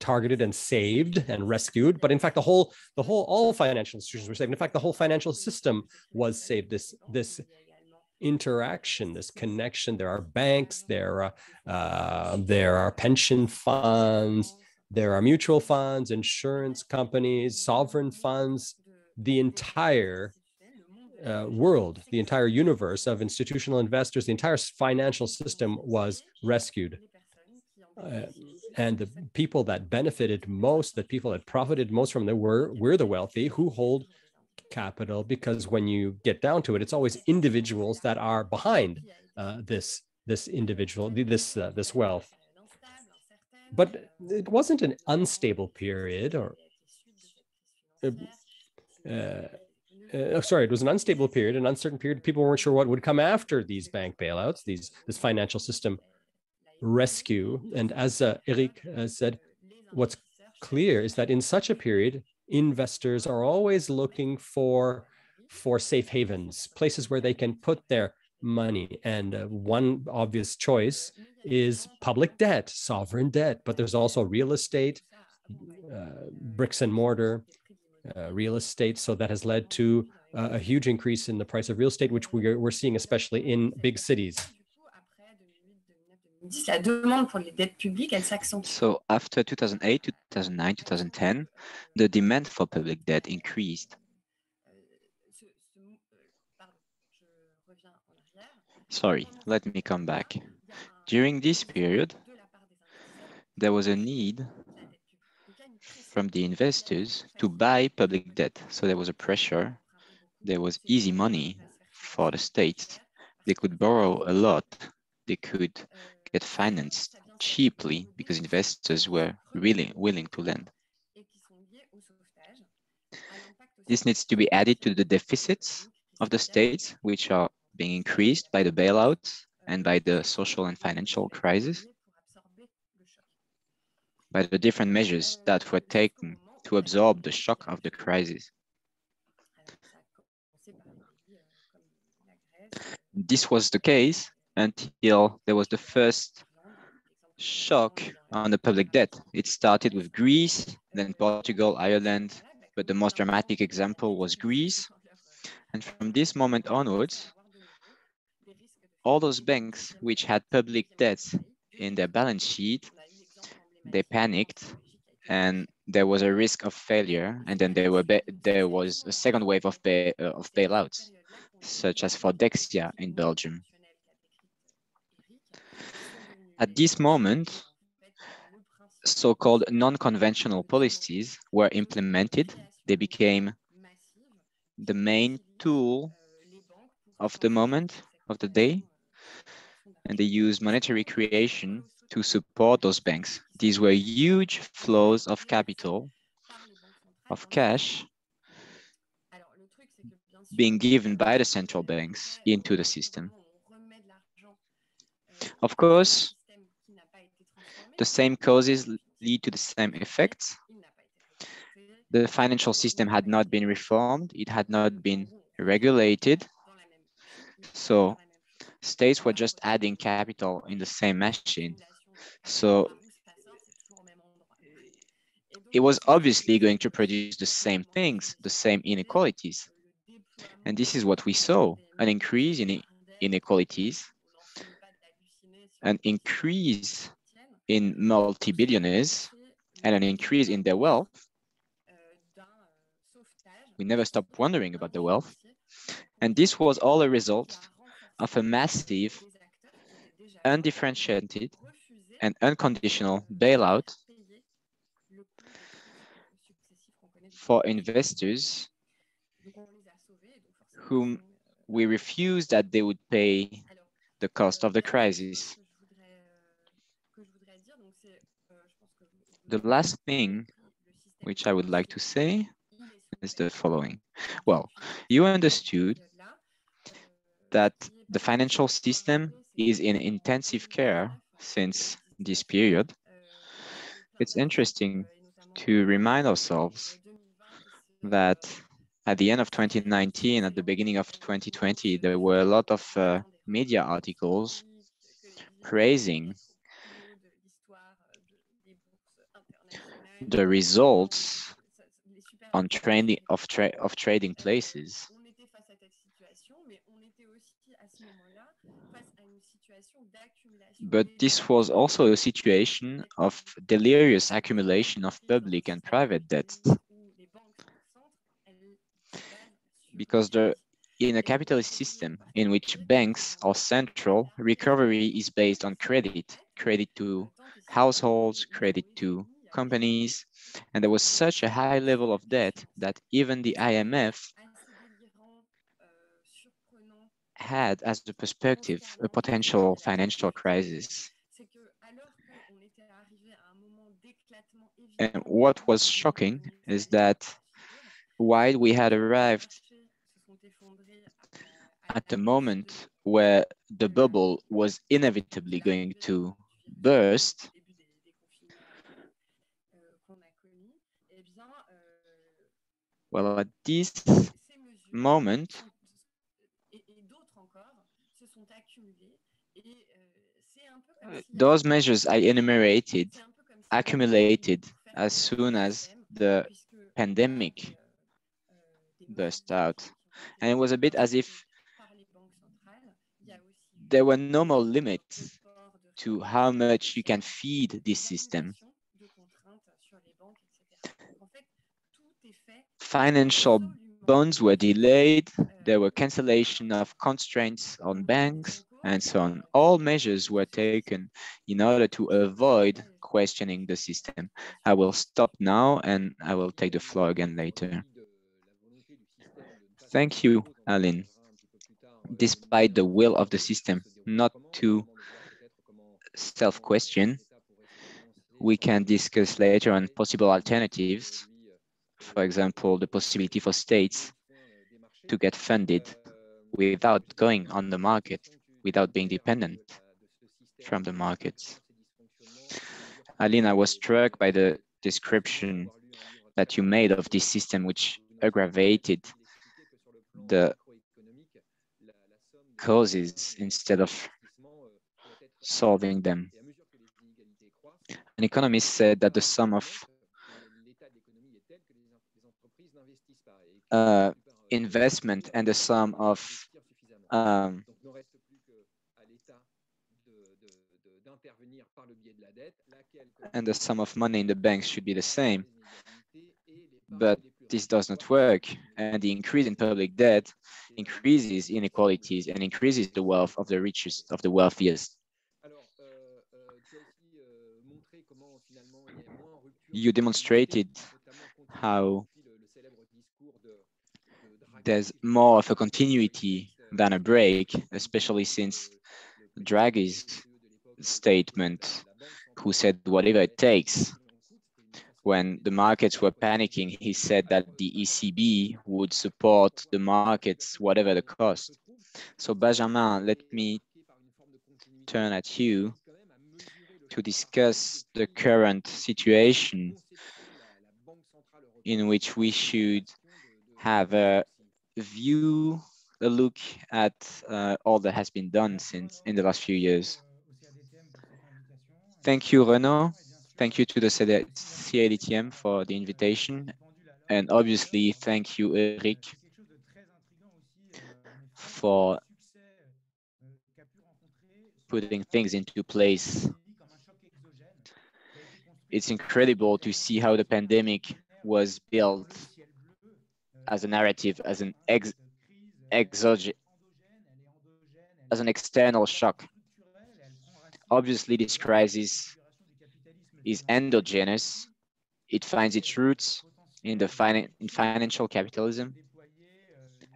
targeted and saved and rescued, but in fact, the whole, the whole, all financial institutions were saved. In fact, the whole financial system was saved. This, this interaction, this connection. There are banks. There are, uh, there are pension funds. There are mutual funds, insurance companies, sovereign funds. The entire uh, world, the entire universe of institutional investors, the entire financial system was rescued. Uh, and the people that benefited most, the people that profited most from it were, were the wealthy who hold capital, because when you get down to it, it's always individuals that are behind uh, this, this individual, this, uh, this wealth. But it wasn't an unstable period or... Uh, Uh, uh, sorry, it was an unstable period, an uncertain period. People weren't sure what would come after these bank bailouts, these this financial system rescue. And as uh, Eric uh, said, what's clear is that in such a period, investors are always looking for, for safe havens, places where they can put their money. And uh, one obvious choice is public debt, sovereign debt, but there's also real estate, uh, bricks and mortar, Uh, real estate. So that has led to uh, a huge increase in the price of real estate, which we're, we're seeing especially in big cities. So after two thousand eight, two thousand nine, two thousand ten, the demand for public debt increased. Sorry, let me come back. During this period, there was a need from the investors to buy public debt. So there was a pressure. There was easy money for the states. They could borrow a lot. They could get financed cheaply because investors were really willing to lend. This needs to be added to the deficits of the states, which are being increased by the bailouts and by the social and financial crisis, by the different measures that were taken to absorb the shock of the crisis. This was the case until there was the first shock on the public debt. It started with Greece, then Portugal, Ireland, but the most dramatic example was Greece. And from this moment onwards, all those banks which had public debts in their balance sheet, they panicked, and there was a risk of failure. And then there were there was a second wave of bail uh, of bailouts, such as for Dexia in Belgium. At this moment, so-called non-conventional policies were implemented. They became the main tool of the moment of the day, and they used monetary creation to support those banks. These were huge flows of capital, of cash, being given by the central banks into the system. Of course, the same causes lead to the same effects. The financial system had not been reformed. It had not been regulated. So states were just adding capital in the same machine. So it was obviously going to produce the same things, the same inequalities. And this is what we saw, an increase in inequalities, an increase in multi-billionaires, and an increase in their wealth. We never stopped wondering about the wealth. And this was all a result of a massive, undifferentiated, and unconditional bailout for investors whom we refused that they would pay the cost of the crisis. The last thing which I would like to say is the following. Well, you understood that the financial system is in intensive care since this period. It's interesting to remind ourselves that at the end of twenty nineteen, at the beginning of twenty twenty, there were a lot of uh, media articles praising the results on trading of, tra of trading places. But this was also a situation of delirious accumulation of public and private debts, because the, in a capitalist system in which banks are central, recovery is based on credit, credit to households, credit to companies, and there was such a high level of debt that even the I M F had as the perspective a potential financial crisis. And what was shocking is that while we had arrived at the moment where the bubble was inevitably going to burst, well, at this moment, those measures I enumerated accumulated as soon as the pandemic burst out. And it was a bit as if there were no more limits to how much you can feed this system. Financial bonds were delayed, there were cancellation of constraints on banks, and so on. All measures were taken in order to avoid questioning the system. I will stop now and I will take the floor again later. Thank you, Aline. Despite the will of the system not to self-question, we can discuss later on possible alternatives. For example, the possibility for states to get funded without going on the market, without being dependent from the markets. Aline, I was struck by the description that you made of this system, which aggravated the causes instead of solving them. An economist said that the sum of Uh, investment and the sum of um, and the sum of money in the banks should be the same, but this does not work, and the increase in public debt increases inequalities and increases the wealth of the richest, of the wealthiest. You demonstrated how there's more of a continuity than a break, especially since Draghi's statement, who said whatever it takes. When the markets were panicking, he said that the E C B would support the markets, whatever the cost. So Benjamin, let me turn at you to discuss the current situation in which we should have a view, a look at uh, all that has been done since in the last few years. Thank you, Renaud. Thank you to the C A D T M for the invitation. And obviously, thank you, Eric, for putting things into place. It's incredible to see how the pandemic was built as a narrative, as an ex exogenous, as an external shock. Obviously, this crisis is endogenous. It finds its roots in the fin in financial capitalism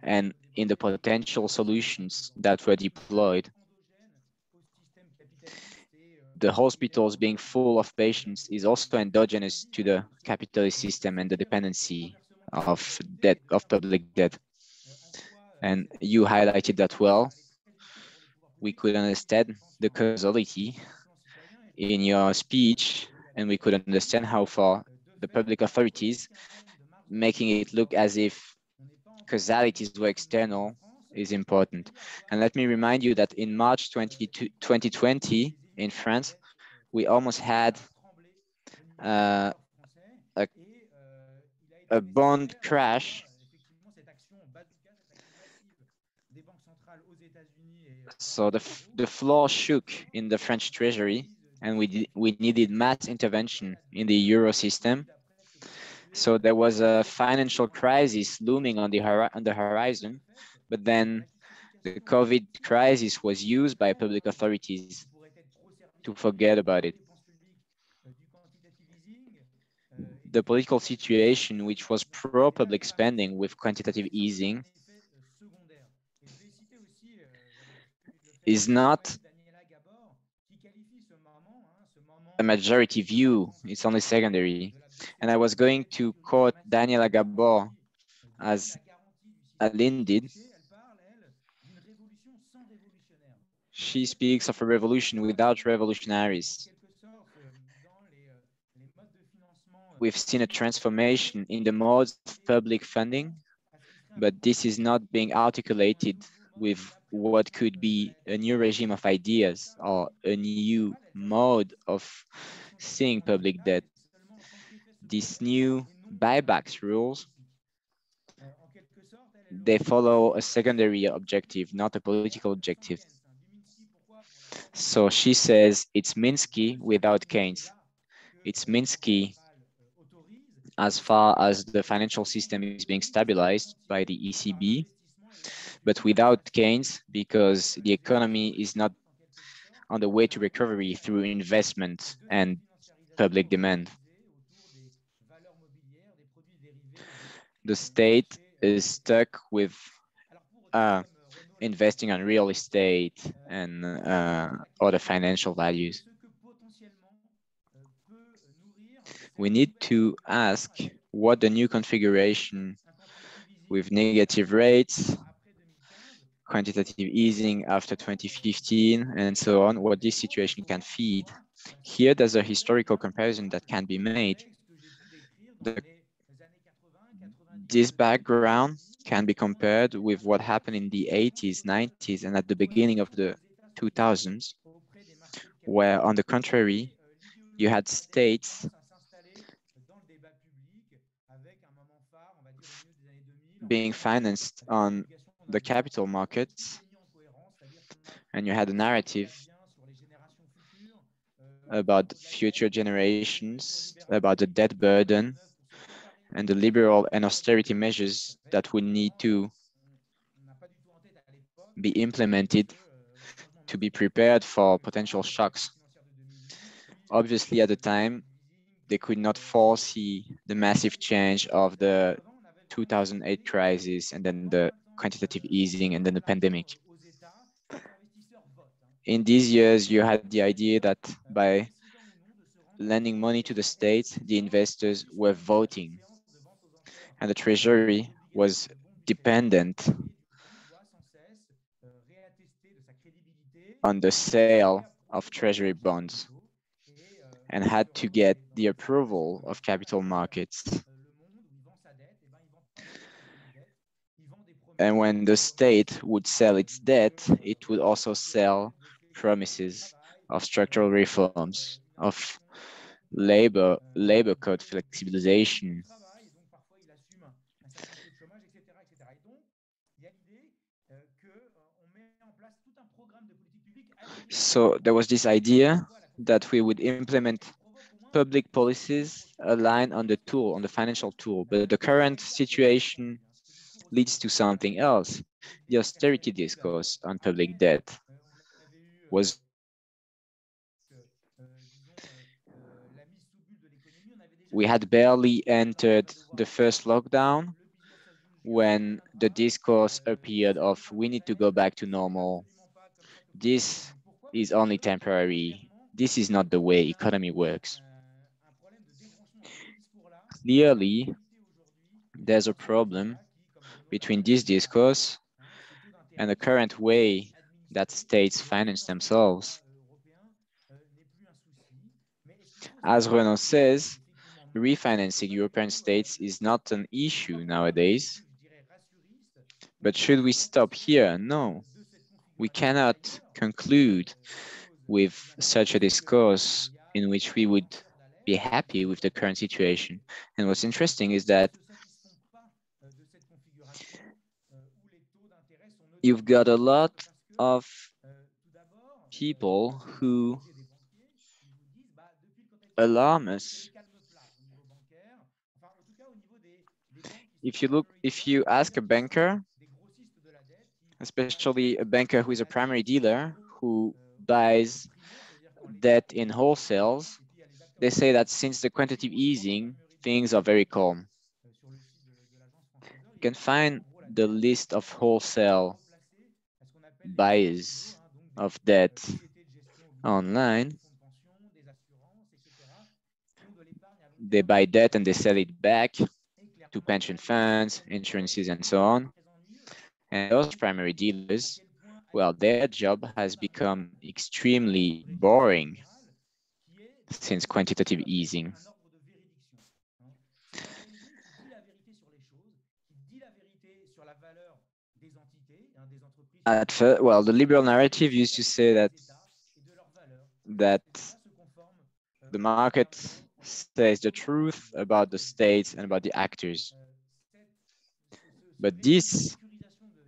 and in the potential solutions that were deployed. The hospitals being full of patients is also endogenous to the capitalist system and the dependency of debt, of public debt. And you highlighted that well. We could understand the causality in your speech, and we could understand how far the public authorities making it look as if causalities were external is important. And let me remind you that in March twenty twenty in France, we almost had uh, a, a bond crash. So the, the floor shook in the French treasury, and we, did, we needed mass intervention in the euro system. So there was a financial crisis looming on the, on the horizon, but then the COVID crisis was used by public authorities to forget about it. The political situation, which was pro-public spending with quantitative easing, is not a majority view, it's only secondary. And I was going to quote Daniela Gabor, as Aline did. She speaks of a revolution without revolutionaries. We've seen a transformation in the modes of public funding, but this is not being articulated with what could be a new regime of ideas or a new mode of seeing public debt. These new buybacks rules, they follow a secondary objective, not a political objective. So she says it's Minsky without Keynes. It's Minsky as far as the financial system is being stabilized by the E C B, but without Keynes because the economy is not on the way to recovery through investment and public demand. The state is stuck with uh, investing on real estate and uh, other financial values. We need to ask what the new configuration with negative rates, quantitative easing after twenty fifteen, and so on, what this situation can feed. Here, there's a historical comparison that can be made. The This background can be compared with what happened in the eighties, nineties, and at the beginning of the two thousands, where on the contrary, you had states being financed on the capital markets, and you had a narrative about future generations, about the debt burden, and the liberal and austerity measures that would need to be implemented to be prepared for potential shocks. Obviously, at the time, they could not foresee the massive change of the two thousand eight crisis and then the quantitative easing and then the pandemic. In these years, you had the idea that by lending money to the states, the investors were voting, and the treasury was dependent on the sale of treasury bonds and had to get the approval of capital markets. And when the state would sell its debt, it would also sell promises of structural reforms, of labor, labor code flexibilization, so there was this idea that we would implement public policies aligned on the tool, on the financial tool, but the current situation leads to something else. The austerity discourse on public debt was we had barely entered the first lockdown when the discourse appeared of we need to go back to normal. This is only temporary. This is not the way the economy works. Clearly, there's a problem between this discourse and the current way that states finance themselves. As Renaud says, refinancing European states is not an issue nowadays. But should we stop here? No, we cannot conclude with such a discourse in which we would be happy with the current situation. And what's interesting is that you've got a lot of people who alarm us. If you look, if you ask a banker, especially a banker who is a primary dealer, who buys debt in wholesales, they say that since the quantitative easing, things are very calm. You can find the list of wholesale buyers of debt online. They buy debt and they sell it back to pension funds, insurances, and so on. And those primary dealers, well, their job has become extremely boring since quantitative easing. At first, well, the liberal narrative used to say that that the market says the truth about the states and about the actors. But this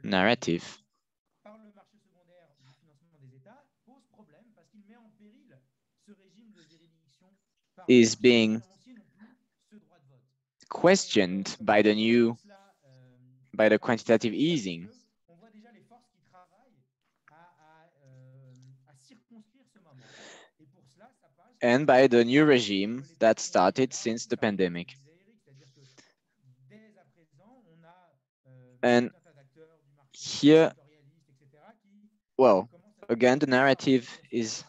narrative is being questioned by the new, by the quantitative easing. And by the new regime that started since the pandemic. And here, well, again, the narrative is,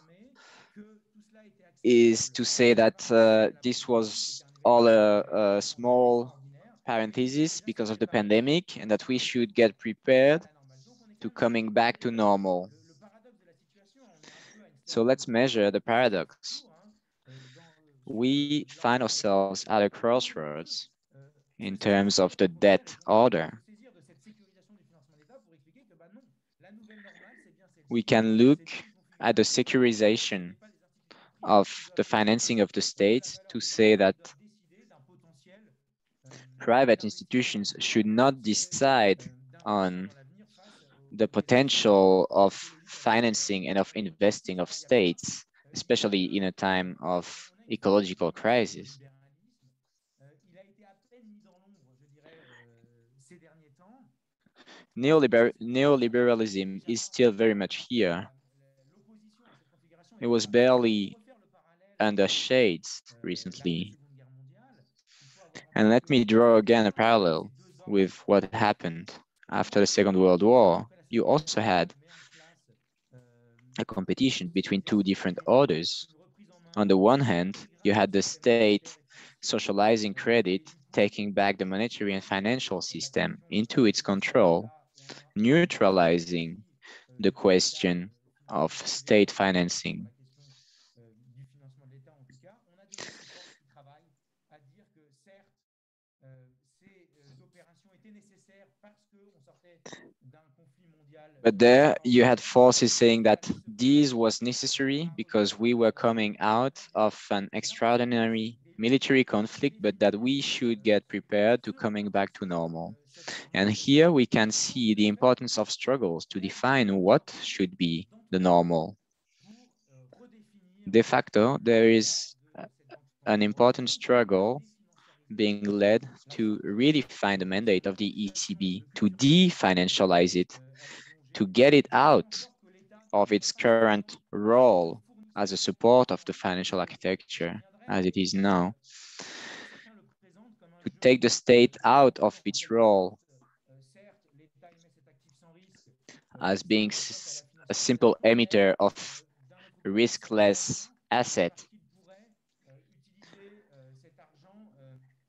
is to say that uh, this was all a, a small parenthesis because of the pandemic and that we should get prepared to coming back to normal. So let's measure the paradox. We find ourselves at a crossroads in terms of the debt order. We can look at the securitization of the financing of the state to say that private institutions should not decide on the potential of financing and of investing of states, especially in a time of ecological crisis. Neoliber- neoliberalism is still very much here. It was barely under shades recently. And let me draw again a parallel with what happened after the Second World War. You also had a competition between two different orders. On the one hand, you had the state socializing credit, taking back the monetary and financial system into its control, neutralizing the question of state financing. But there you had forces saying that this was necessary because we were coming out of an extraordinary military conflict, but that we should get prepared to coming back to normal. And here we can see the importance of struggles to define what should be the normal. De facto, there is an important struggle being led to redefine the mandate of the E C B, to de-financialize it, to get it out of its current role as a support of the financial architecture as it is now, to take the state out of its role as being a simple emitter of riskless asset.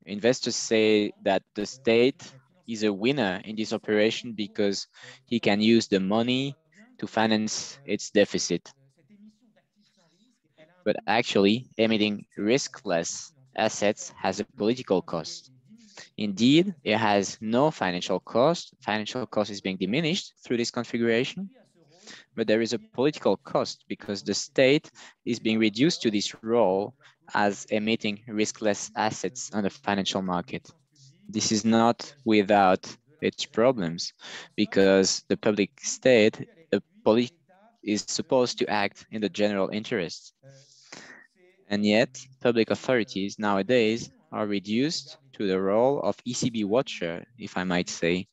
Investors say that the state is a winner in this operation because he can use the money to finance its deficit. But actually, emitting riskless assets has a political cost. Indeed, it has no financial cost. Financial cost is being diminished through this configuration, but there is a political cost because the state is being reduced to this role as emitting riskless assets on the financial market. This is not without its problems because the public state the polit- is supposed to act in the general interest. And yet, public authorities nowadays are reduced to the role of E C B watcher, if I might say.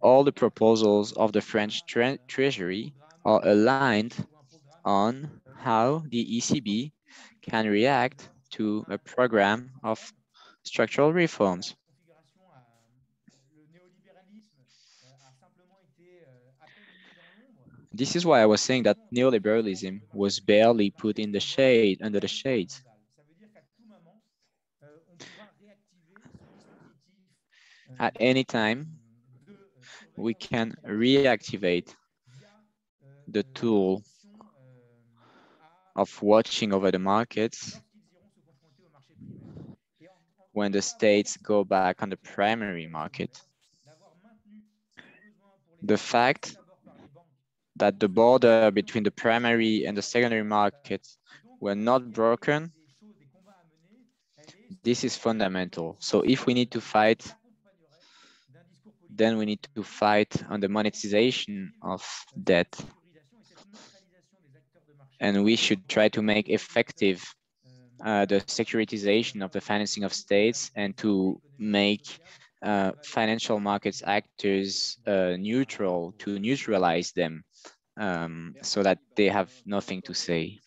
All the proposals of the French tre- Treasury are aligned on how the E C B can react to a program of structural reforms. This is why I was saying that neoliberalism was barely put in the shade, under the shades. At any time, we can reactivate the tool of watching over the markets when the states go back on the primary market. The fact that the border between the primary and the secondary markets were not broken, this is fundamental. So if we need to fight, then we need to fight on the monetization of debt. And we should try to make effective uh, the securitization of the financing of states and to make uh, financial markets actors uh, neutral, to neutralize them. Um, so that they have nothing to say.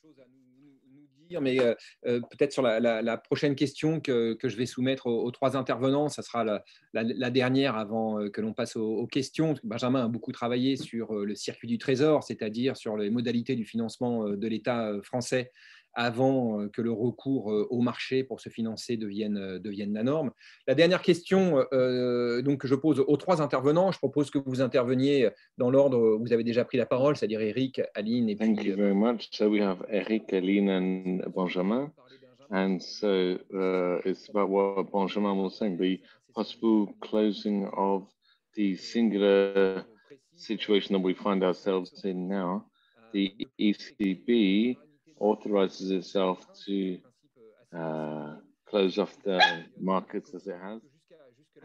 Mais euh, euh, peut-être sur la, la, la prochaine question que, que je vais soumettre aux, aux trois intervenants, ça sera la, la, la dernière avant que l'on passe aux, aux questions. Benjamin a beaucoup travaillé sur le circuit du Trésor, c'est-à-dire sur les modalités du financement de l'État français avant que le recours au marché pour se financer devienne, devienne la norme. La dernière question euh, donc, que je pose aux trois intervenants, je propose que vous interveniez dans l'ordre où vous avez déjà pris la parole, c'est-à-dire Eric, Aline et puis... Thank you very much. So we have Eric, Aline and Benjamin. And so uh, it's about what Benjamin was saying, the possible closing of the singular situation that we find ourselves in now. The E C B authorizes itself to uh, close off the markets as it has.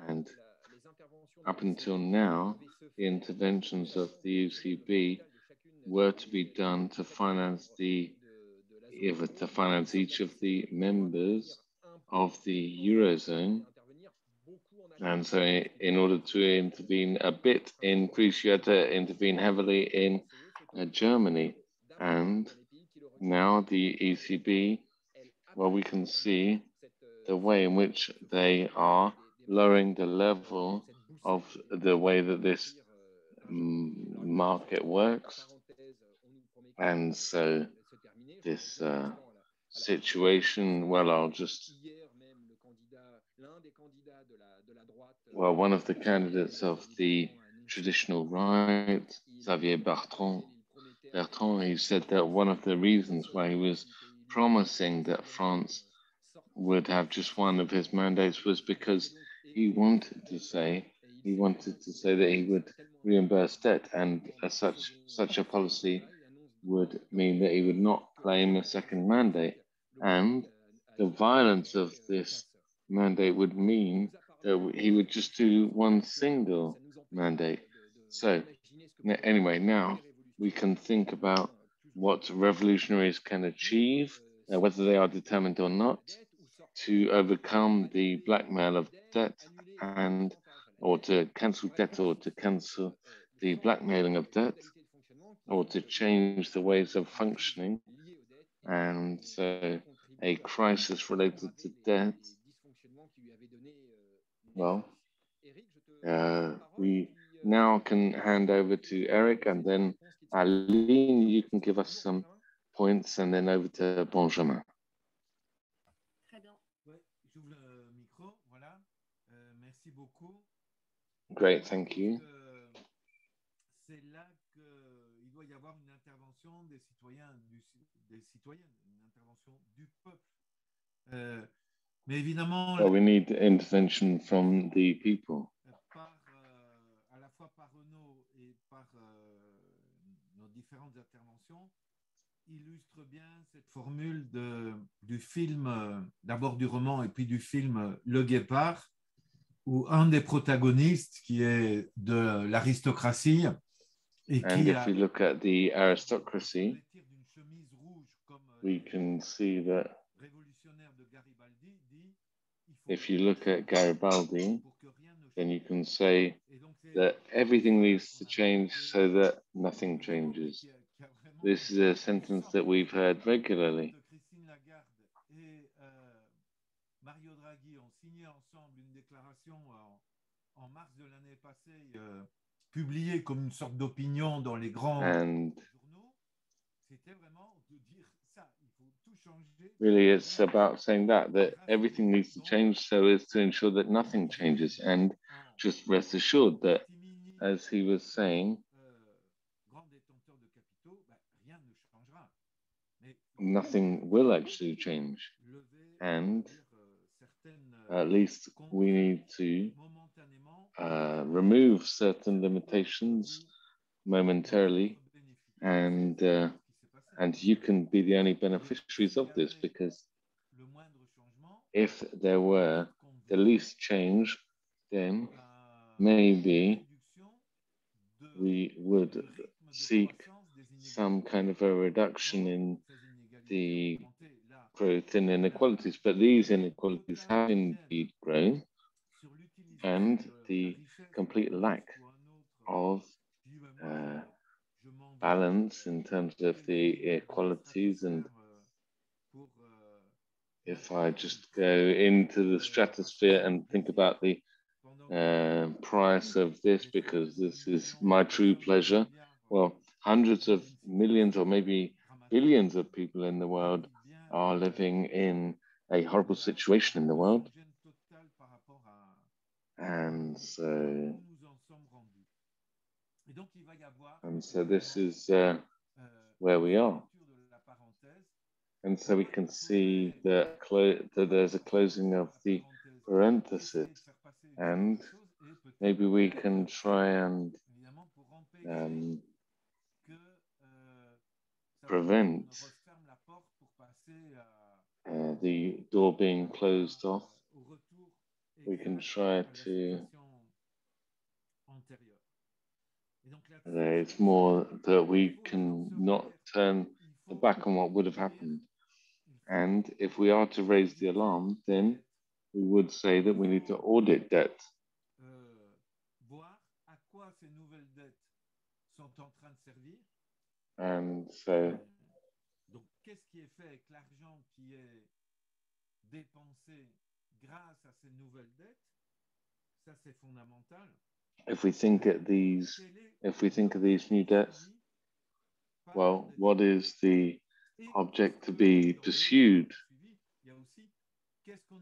And up until now, the interventions of the E C B were to be done to finance the to finance each of the members of the Eurozone. And so in order to intervene a bit in Greece, you had to intervene heavily in uh, Germany. And now the E C B, well, we can see the way in which they are lowering the level of the way that this market works. And so this uh, situation, well, I'll just... Well, one of the candidates of the traditional right, Xavier Bertrand, Bertrand, he said that one of the reasons why he was promising that France would have just one of his mandates was because he wanted to say he wanted to say that he would reimburse debt, and as such such a policy would mean that he would not claim a second mandate, and the violence of this mandate would mean that he would just do one single mandate. So anyway, now we can think about what revolutionaries can achieve, uh, whether they are determined or not, to overcome the blackmail of debt and or to cancel debt or to cancel the blackmailing of debt or to change the ways of functioning. And so a crisis related to debt, well, uh, we now can hand over to Eric and then Aline, you can give us some points and then over to Benjamin. Great, thank you. Mais évidemment, so we need intervention from the people. Par, euh, à la fois par Renaud et par euh, nos différentes interventions, illustre bien cette formule de, du film, euh, d'abord du roman et puis du film euh, Le Guépard, où un des protagonistes qui est de l'aristocratie et And qui if a, we look at the aristocracy, we can see that if you look at Garibaldi, then you can say that everything needs to change so that nothing changes. This is a sentence that we've heard regularly. Christine Lagarde et Mario Draghi ont signé ensemble une déclaration en mars de l'année passée, publiée comme une sorte d'opinion dans les grands journaux. C'était vraiment de dire ça. Really, it's about saying that, that everything needs to change so as to ensure that nothing changes. And just rest assured that, as he was saying, nothing will actually change. And at least we need to uh, remove certain limitations momentarily and... Uh, And you can be the only beneficiaries of this, because if there were the least change, then maybe we would seek some kind of a reduction in the growth in inequalities. But these inequalities have indeed grown, and the complete lack of uh, balance in terms of the inequalities. And if I just go into the stratosphere and think about the uh, price of this, because this is my true pleasure, well, hundreds of millions or maybe billions of people in the world are living in a horrible situation in the world. And so And so this is uh, where we are. And so we can see that, that there's a closing of the parenthesis. And maybe we can try and um, prevent uh, the door being closed off. We can try to... It's more that we can not turn the back on what would have happened. And if we are to raise the alarm, then we would say that we need to audit debt. And so, if we think at these, if we think of these new debts, well, what is the object to be pursued? So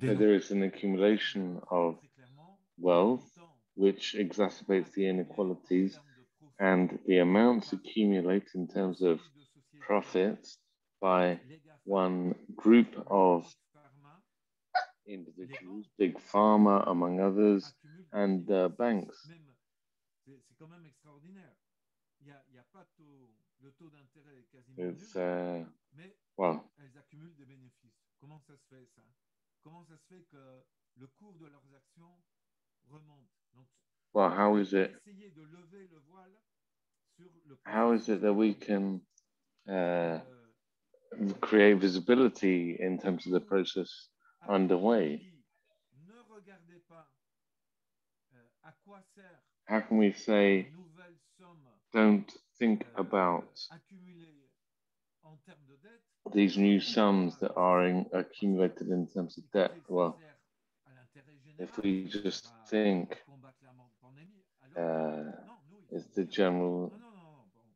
there is an accumulation of wealth, which exacerbates the inequalities, and the amounts accumulate in terms of profits by one group of individuals, big pharma among others, and uh, banks. It's, uh, well, well, how is it? How is it that we can Uh, create visibility in terms of the process underway? How can we say, don't think about these new sums that are in, accumulated in terms of debt? Well, if we just think uh, it's the general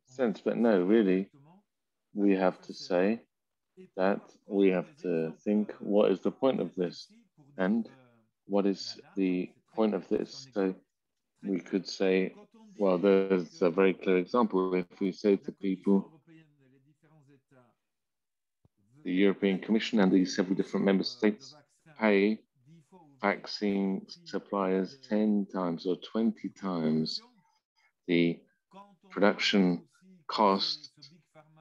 sense, but no, really, we have to say that we have to think, what is the point of this? And what is the point of this? So we could say, well, there's a very clear example. If we say to people, the European Commission and the several different member states pay vaccine suppliers ten times or twenty times the production cost.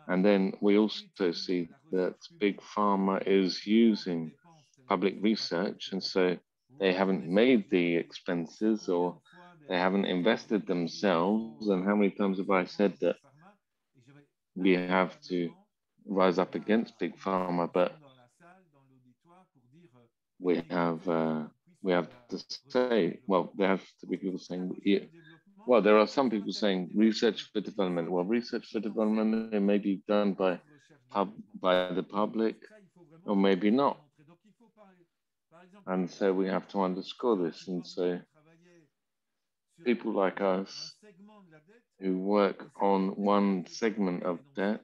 And then we also see that Big Pharma is using public research, and so they haven't made the expenses or they haven't invested themselves. And how many times have I said that we have to rise up against Big Pharma, but we have uh, we have to say, well, there have to be people saying, yeah, well, there are some people saying research for development. Well, research for development, it may be done by pub, by the public, or maybe not. And so we have to underscore this. And so people like us who work on one segment of debt,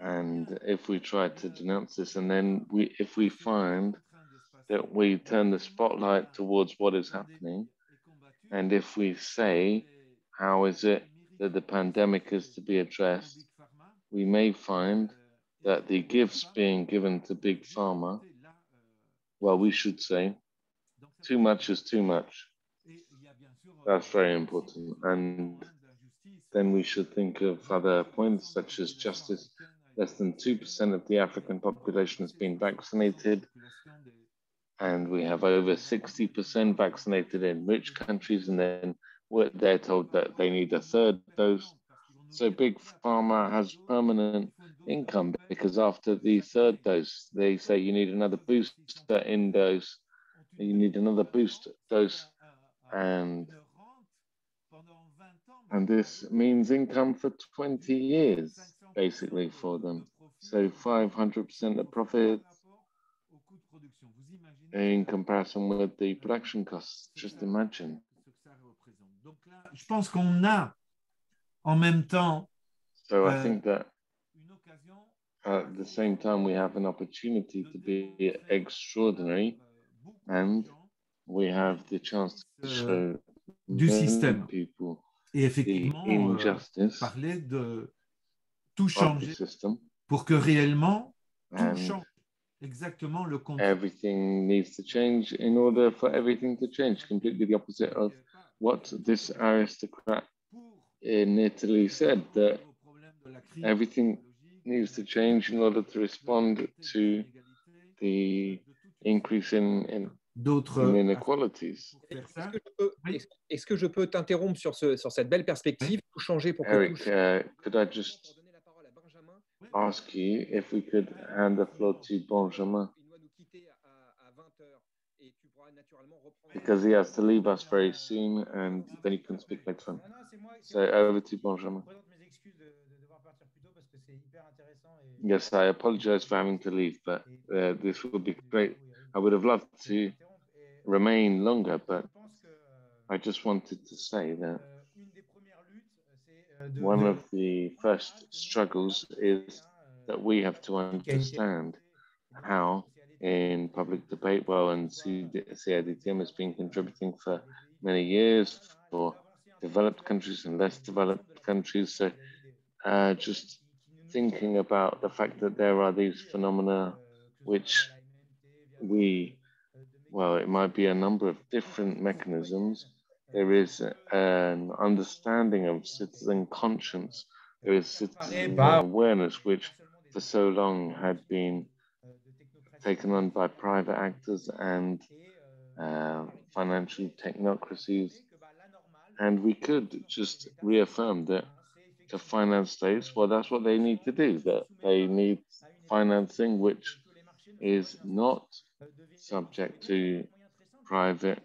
and if we try to denounce this, and then we, if we find that we turn the spotlight towards what is happening, and if we say, how is it that the pandemic is to be addressed, we may find that the gifts being given to Big Pharma, well, we should say, too much is too much. That's very important. And then we should think of other points, such as justice. Less than two percent of the African population has been vaccinated, and we have over sixty percent vaccinated in rich countries, and then they're told that they need a third dose. So Big Pharma has permanent income, because after the third dose, they say you need another booster in dose, you need another booster dose, and and this means income for twenty years, basically, for them. So five hundred percent of profit in comparison with the production costs. Just imagine. So I think that at the same time, we have an opportunity to be extraordinary, and we have the chance to show many people the injustice tout changer pour que réellement tout change. Exactement le contraire. Everything needs to change in order for everything to change. Completely the opposite of what this aristocrat in Italy said, that everything needs to change in order to respond to the increase in, in d'autres inequalities. Est-ce que je peux, est-ce que je peux t'interrompre sur, ce, sur cette belle perspective, tout changer pour que Eric, tout change. Uh, could I just ask you if we could hand the floor to Benjamin, because he has to leave us very soon, and then you can speak later on. So over to Benjamin. Yes, I apologize for having to leave, but uh, this would be great. I would have loved to remain longer, but I just wanted to say that one of the first struggles is that we have to understand how in public debate, well, and C A D T M has been contributing for many years for developed countries and less developed countries. So uh, just thinking about the fact that there are these phenomena which we, well, it might be a number of different mechanisms. There is an understanding of citizen conscience. There is citizen awareness, which for so long had been taken on by private actors and uh, financial technocracies. And we could just reaffirm that the finance states, well, that's what they need to do, that they need financing which is not subject to private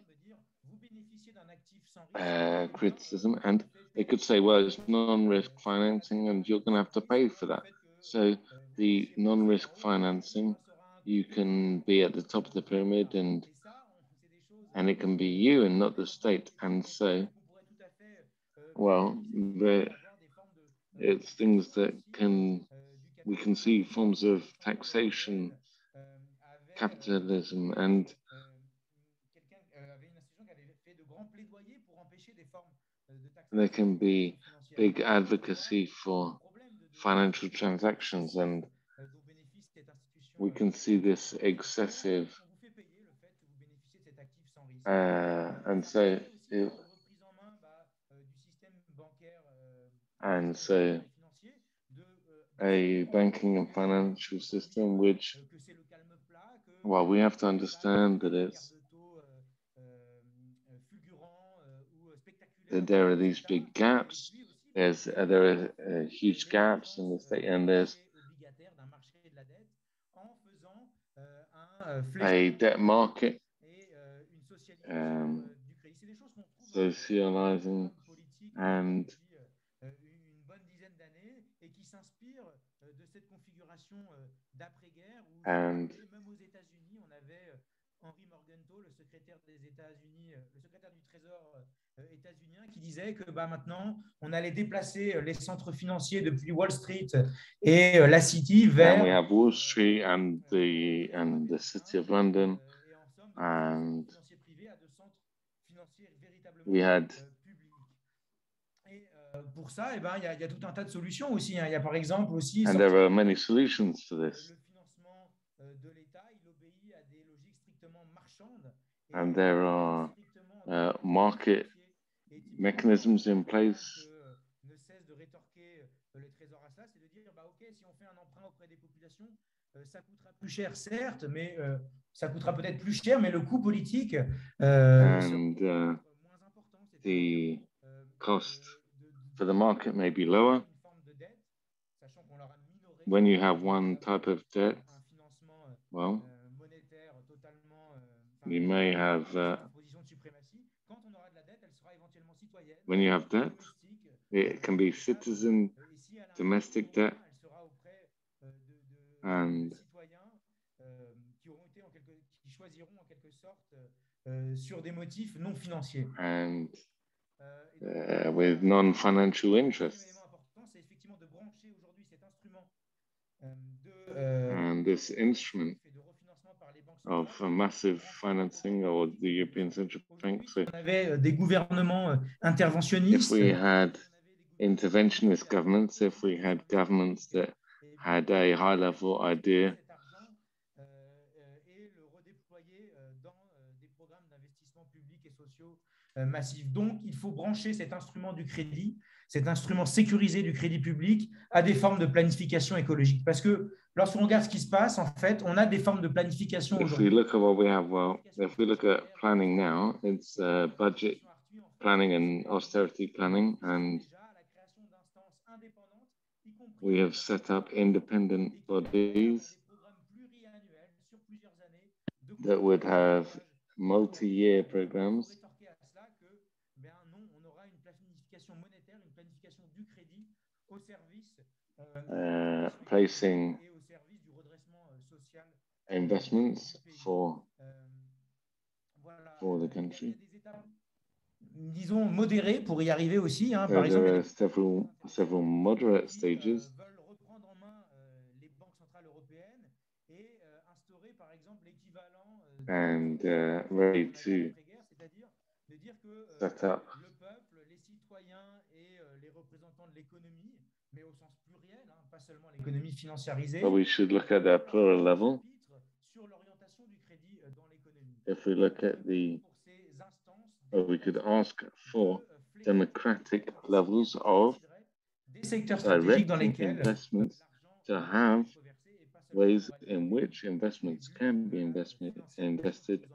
Uh, criticism, and they could say, well, it's non-risk financing and you're going to have to pay for that. So the non-risk financing, you can be at the top of the pyramid, and and it can be you and not the state. And so, well, the, it's things that can, we can see forms of taxation, capitalism, and There can be big advocacy for financial transactions, and we can see this excessive, uh, and so it, and so a banking and financial system which, well, we have to understand that it's that there are these big gaps. There's uh, there are uh, huge gaps in the state, and there's a debt market, um, socializing, and and qui disait que bah, maintenant, on allait déplacer les centres financiers depuis Wall Street et la City vers... And we have Wall Street and the, and the City of London, and we had... Pour ça, eh ben, il y a, il y a tout un tas de solutions aussi. Hein. Il y a par exemple aussi... And there are many solutions to this. Le financement de l'État, il obéit à des logiques strictement marchandes. And there are uh, market mechanisms in place. And uh, the cost for the market may be lower. When you have one type of debt, well, you may have uh, When you have debt, it can be citizen, domestic debt, and and uh, with non-financial interests. And this instrument of a massive financing or the European Central Bank. So if we had interventionist governments, if we had governments that had a high-level idea massif. Donc, il faut brancher cet instrument du crédit, cet instrument sécurisé du crédit public, à des formes de planification écologique. Parce que lorsqu'on regarde ce qui se passe, en fait, on a des formes de planification aujourd'hui. If we look at what we have, well, if we look at planning now, it's uh, budget planning and austerity planning, and we have set up independent bodies that would have multi-year programs. Uh, placing investments for for the country. Disons modérés pour y arriver aussi. Hein, par exemple, there are several several moderate stages. Veulent reprendre en main les banques centrales européennes et instaurer par exemple l'équivalent. And uh, ready to set up. But we should look at that plural level. If we look at the, or we could ask for democratic levels of direct investments to have ways in which investments can be investment, invested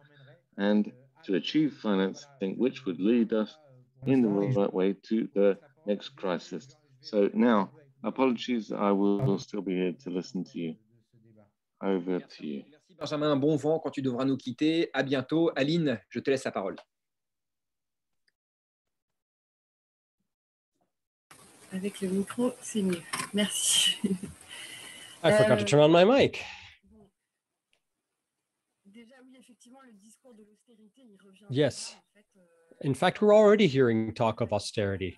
and to achieve financing, which would lead us in the right way to the next crisis. So now, apologies, I will still be here to listen to you. Over to you. Merci Benjamin, bon vent quand tu devras nous quitter. À bientôt. Aline, je te laisse la parole. Avec le micro, c'est mieux. Merci. I forgot to turn on my mic. Déjà, oui, effectivement, le discours de l'austérité, il revient. Yes. In fact, we're already hearing talk of austerity.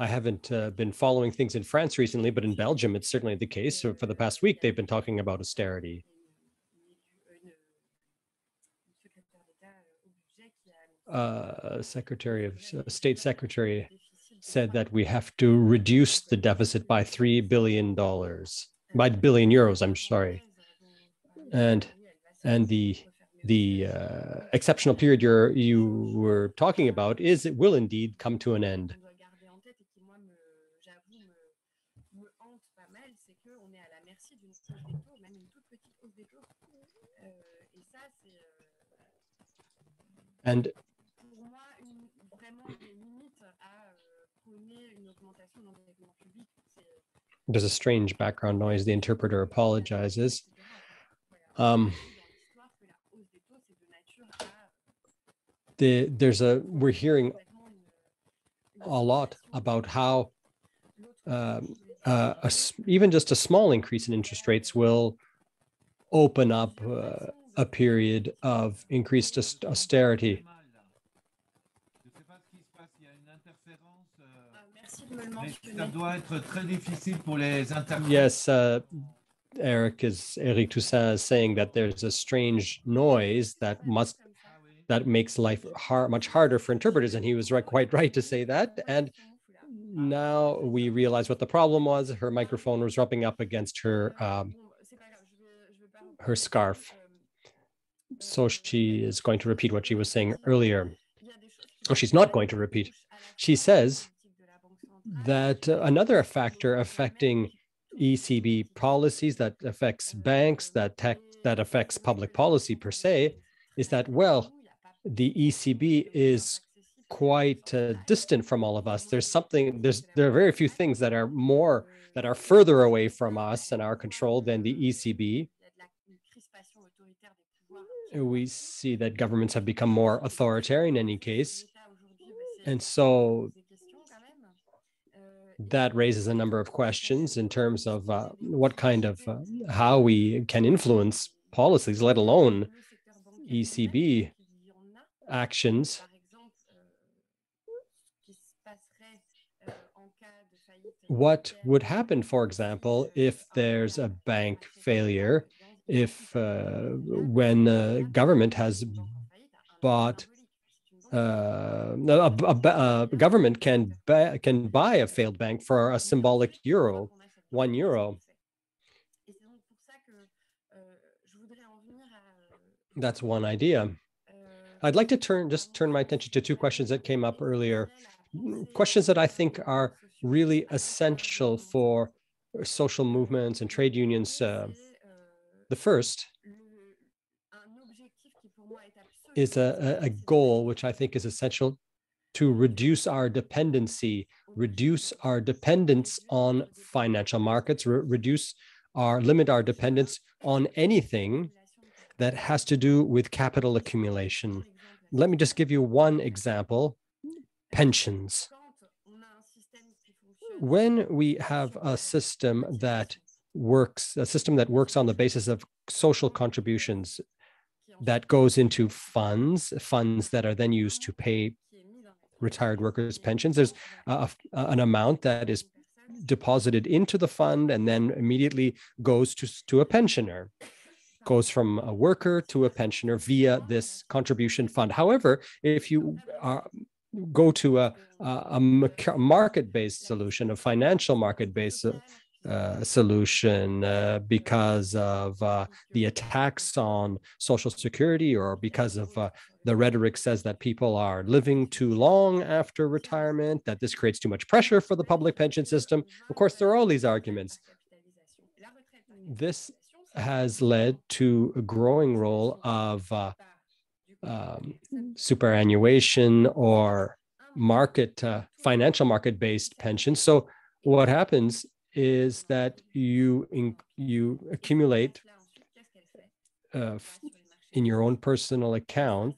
I haven't uh, been following things in France recently, but in Belgium, it's certainly the case. So for the past week, they've been talking about austerity. uh, Secretary of uh, State Secretary said that we have to reduce the deficit by three billion dollars, by billion euros. I'm sorry, and and the the uh, exceptional period you're, you were talking about is it will indeed come to an end. And there's a strange background noise. The interpreter apologizes. Um, the, there's a we're hearing a lot about how um, uh, a, even just a small increase in interest rates will open up uh, a period of increased austerity. Yes, uh, Eric is Éric Toussaint is saying that there's a strange noise that must that makes life hard, much harder for interpreters, and he was right, quite right to say that. And now we realize what the problem was. Her microphone was rubbing up against her um, her scarf. So she is going to repeat what she was saying earlier. Oh, she's not going to repeat. She says that uh, another factor affecting E C B policies that affects banks, that tech, that affects public policy per se, is that, well, the E C B is quite uh, distant from all of us. There's something, there's, there are very few things that are more, that are further away from us and our control than the E C B. We see that governments have become more authoritarian in any case. And so that raises a number of questions in terms of uh, what kind of, uh, how we can influence policies, let alone E C B actions. What would happen, for example, if there's a bank failure? If uh, when uh, government has bought, uh, a, a, a government can buy, can buy a failed bank for a symbolic euro, one euro. That's one idea. I'd like to turn just turn my attention to two questions that came up earlier, questions that I think are really essential for social movements and trade unions. Uh, The first is a, a goal which I think is essential to reduce our dependency, reduce our dependence on financial markets, re reduce our, limit our dependence on anything that has to do with capital accumulation. Let me just give you one example, pensions. When we have a system that works, a system that works on the basis of social contributions that goes into funds, funds that are then used to pay retired workers' pensions. There's a, a, an amount that is deposited into the fund and then immediately goes to, to a pensioner, goes from a worker to a pensioner via this contribution fund. However, if you are go to a, a, a market-based solution, a financial market-based solution, Uh, solution uh, because of uh, the attacks on Social Security or because of uh, the rhetoric says that people are living too long after retirement, that this creates too much pressure for the public pension system. Of course, there are all these arguments. This has led to a growing role of uh, um, superannuation or market, uh, financial market-based pensions. So what happens is that you in, you accumulate uh, in your own personal account,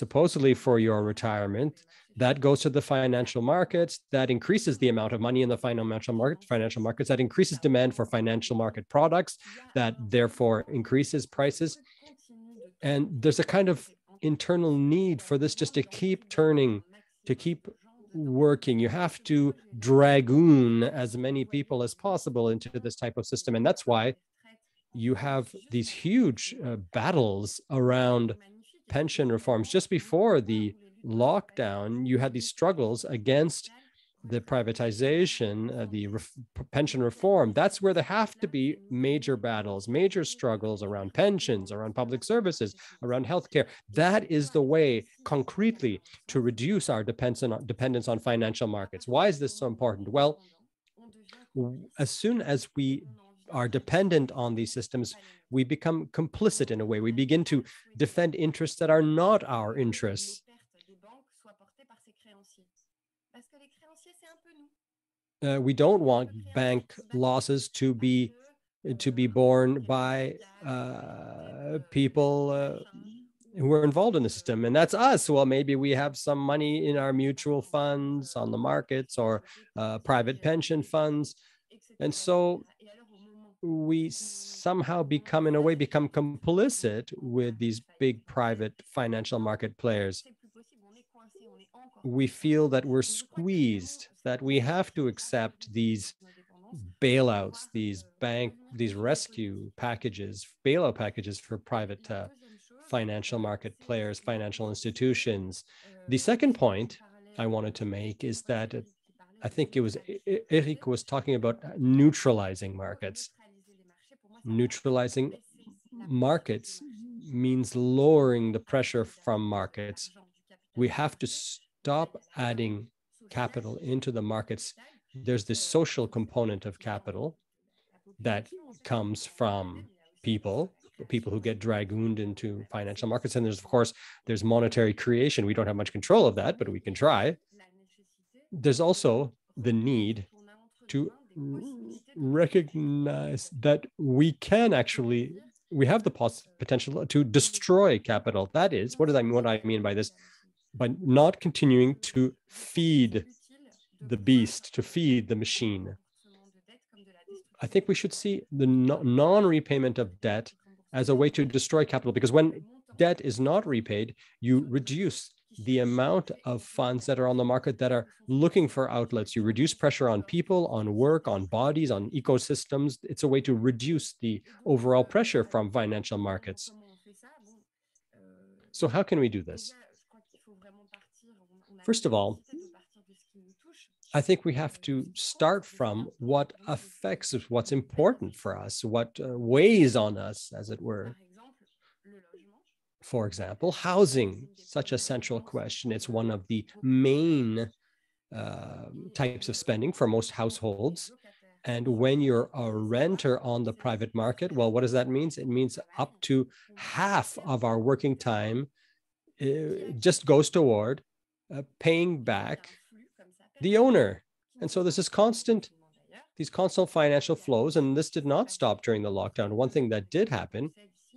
supposedly for your retirement, that goes to the financial markets, that increases the amount of money in the financial market, financial markets, that increases demand for financial market products, that therefore increases prices. And there's a kind of internal need for this just to keep turning, to keep working. You have to dragoon as many people as possible into this type of system. And that's why you have these huge uh, battles around pension reforms. Just before the lockdown, you had these struggles against the privatization, uh, the ref pension reform. That's where there have to be major battles, major struggles around pensions, around public services, around healthcare. That is the way concretely to reduce our dependence on, dependence on financial markets. Why is this so important? Well, as soon as we are dependent on these systems, we become complicit in a way. We begin to defend interests that are not our interests. Uh, we don't want bank losses to be to be borne by uh, people uh, who are involved in the system, and that's us. Well, maybe we have some money in our mutual funds, on the markets, or uh, private pension funds, and so we somehow become, in a way, become complicit with these big private financial market players. We feel that we're squeezed, that we have to accept these bailouts, these bank, these rescue packages, bailout packages for private uh, financial market players, financial institutions. The second point I wanted to make is that I think it was Eric was talking about neutralizing markets. Neutralizing markets means lowering the pressure from markets. We have to stop adding capital into the markets. There's this social component of capital that comes from people, people who get dragooned into financial markets. And there's, of course, there's monetary creation. We don't have much control of that, but we can try. There's also the need to recognize that we can actually, we have the potential to destroy capital. That is, what does I mean? What I mean by this? By not continuing to feed the beast, to feed the machine. I think we should see the non-repayment of debt as a way to destroy capital, because when debt is not repaid, you reduce the amount of funds that are on the market that are looking for outlets. You reduce pressure on people, on work, on bodies, on ecosystems. It's a way to reduce the overall pressure from financial markets. So how can we do this? First of all, I think we have to start from what affects us, what's important for us, what uh, weighs on us, as it were. For example, housing, such a central question. It's one of the main uh, types of spending for most households. And when you're a renter on the private market, well, what does that mean? It means up to half of our working time uh, just goes toward uh, paying back the owner. And so this is constant, these constant financial flows, and this did not stop during the lockdown. One thing that did happen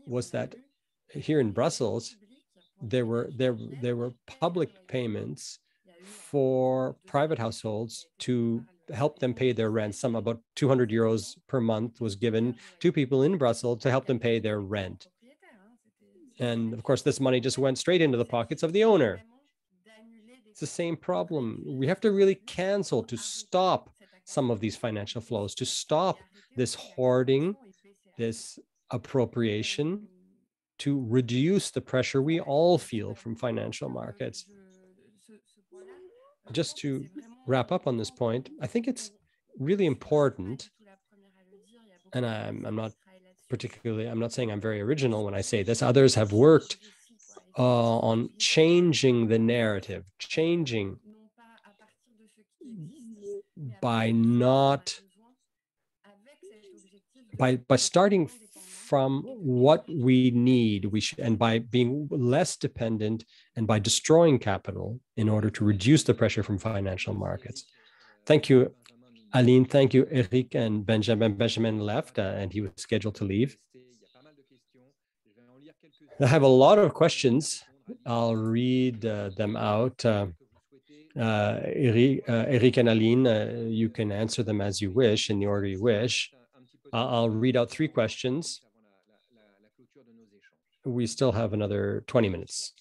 was that here in Brussels, there were there there were public payments for private households to help them pay their rent. Some about two hundred euros per month was given to people in Brussels to help them pay their rent. And of course, this money just went straight into the pockets of the owner. It's the same problem. We have to really cancel, to stop some of these financial flows, to stop this hoarding, this appropriation, to reduce the pressure we all feel from financial markets. Just to wrap up on this point, I think it's really important, and I'm, I'm not particularly, I'm not saying I'm very original when I say this, others have worked uh, on changing the narrative, changing by not, by, by starting from what we need, we should, and by being less dependent and by destroying capital in order to reduce the pressure from financial markets. Thank you, Aline. Thank you, Eric and Benjamin. Benjamin left uh, and he was scheduled to leave. I have a lot of questions. I'll read uh, them out. Uh, uh, Eric, uh, Eric and Aline, uh, you can answer them as you wish, in the order you wish. Uh, I'll read out three questions. We still have another twenty minutes.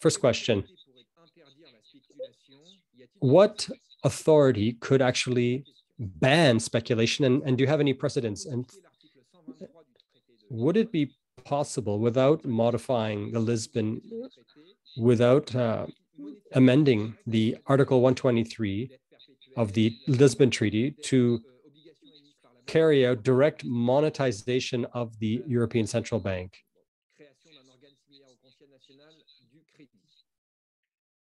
First question. What authority could actually ban speculation, and, and do you have any precedents? And would it be possible, without modifying the Lisbon, without uh, amending the Article one twenty-three of the Lisbon Treaty to carry out direct monetization of the European Central Bank,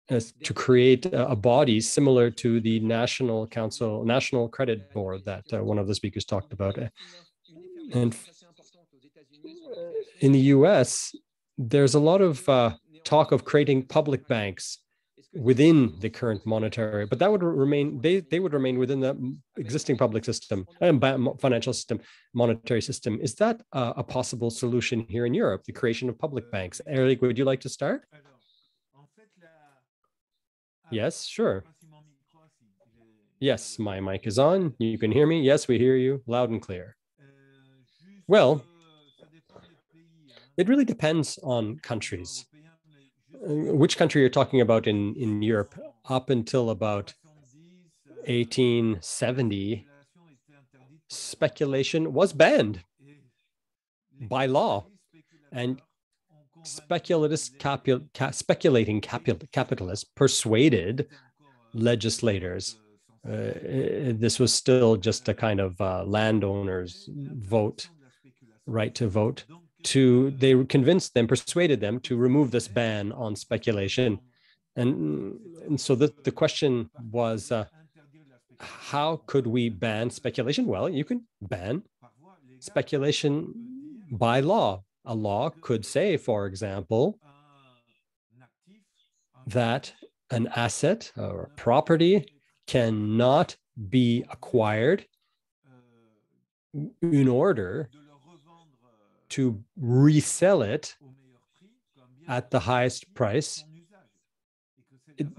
as to create a, a body similar to the National Council, National Credit Board that uh, one of the speakers talked about. And in the U S, there's a lot of uh, talk of creating public banks within the current monetary, but that would remain, they, they would remain within the existing public system, financial system, monetary system. Is that uh, a possible solution here in Europe, the creation of public banks? Eric, would you like to start? Yes, sure. Yes, my mic is on. You can hear me. Yes, we hear you loud and clear. Well, it really depends on countries. Which country you're talking about in, in Europe? Up until about eighteen seventy, speculation was banned by law, and Speculatist capu ca speculating capu capitalists persuaded legislators. Uh, this was still just a kind of uh, landowners' vote, right to vote. To they convinced them, persuaded them to remove this ban on speculation, and, and so the the question was, uh, how could we ban speculation? Well, you can ban speculation by law. A law could say, for example, that an asset or a property cannot be acquired in order to resell it at the highest price,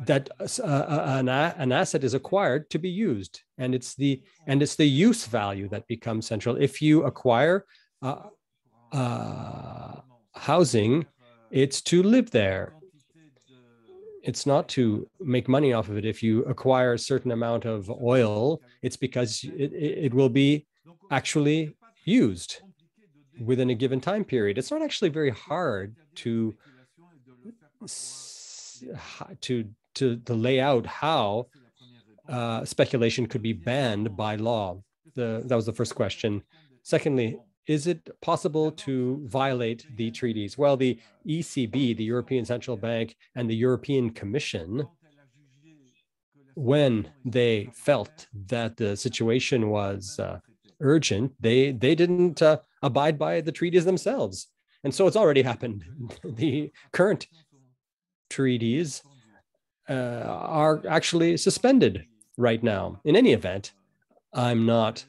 that uh, an, an asset is acquired to be used. And it's the, and it's the use value that becomes central. If you acquire uh, Uh, housing, it's to live there. It's not to make money off of it. If you acquire a certain amount of oil, it's because it, it will be actually used within a given time period. It's not actually very hard to, to, to, to lay out how uh, speculation could be banned by law. The, that was the first question. Secondly, is it possible to violate the treaties? Well, the E C B, the European Central Bank, and the European Commission, when they felt that the situation was uh, urgent, they, they didn't uh, abide by the treaties themselves. And so it's already happened. The current treaties uh, are actually suspended right now. In any event, I'm not...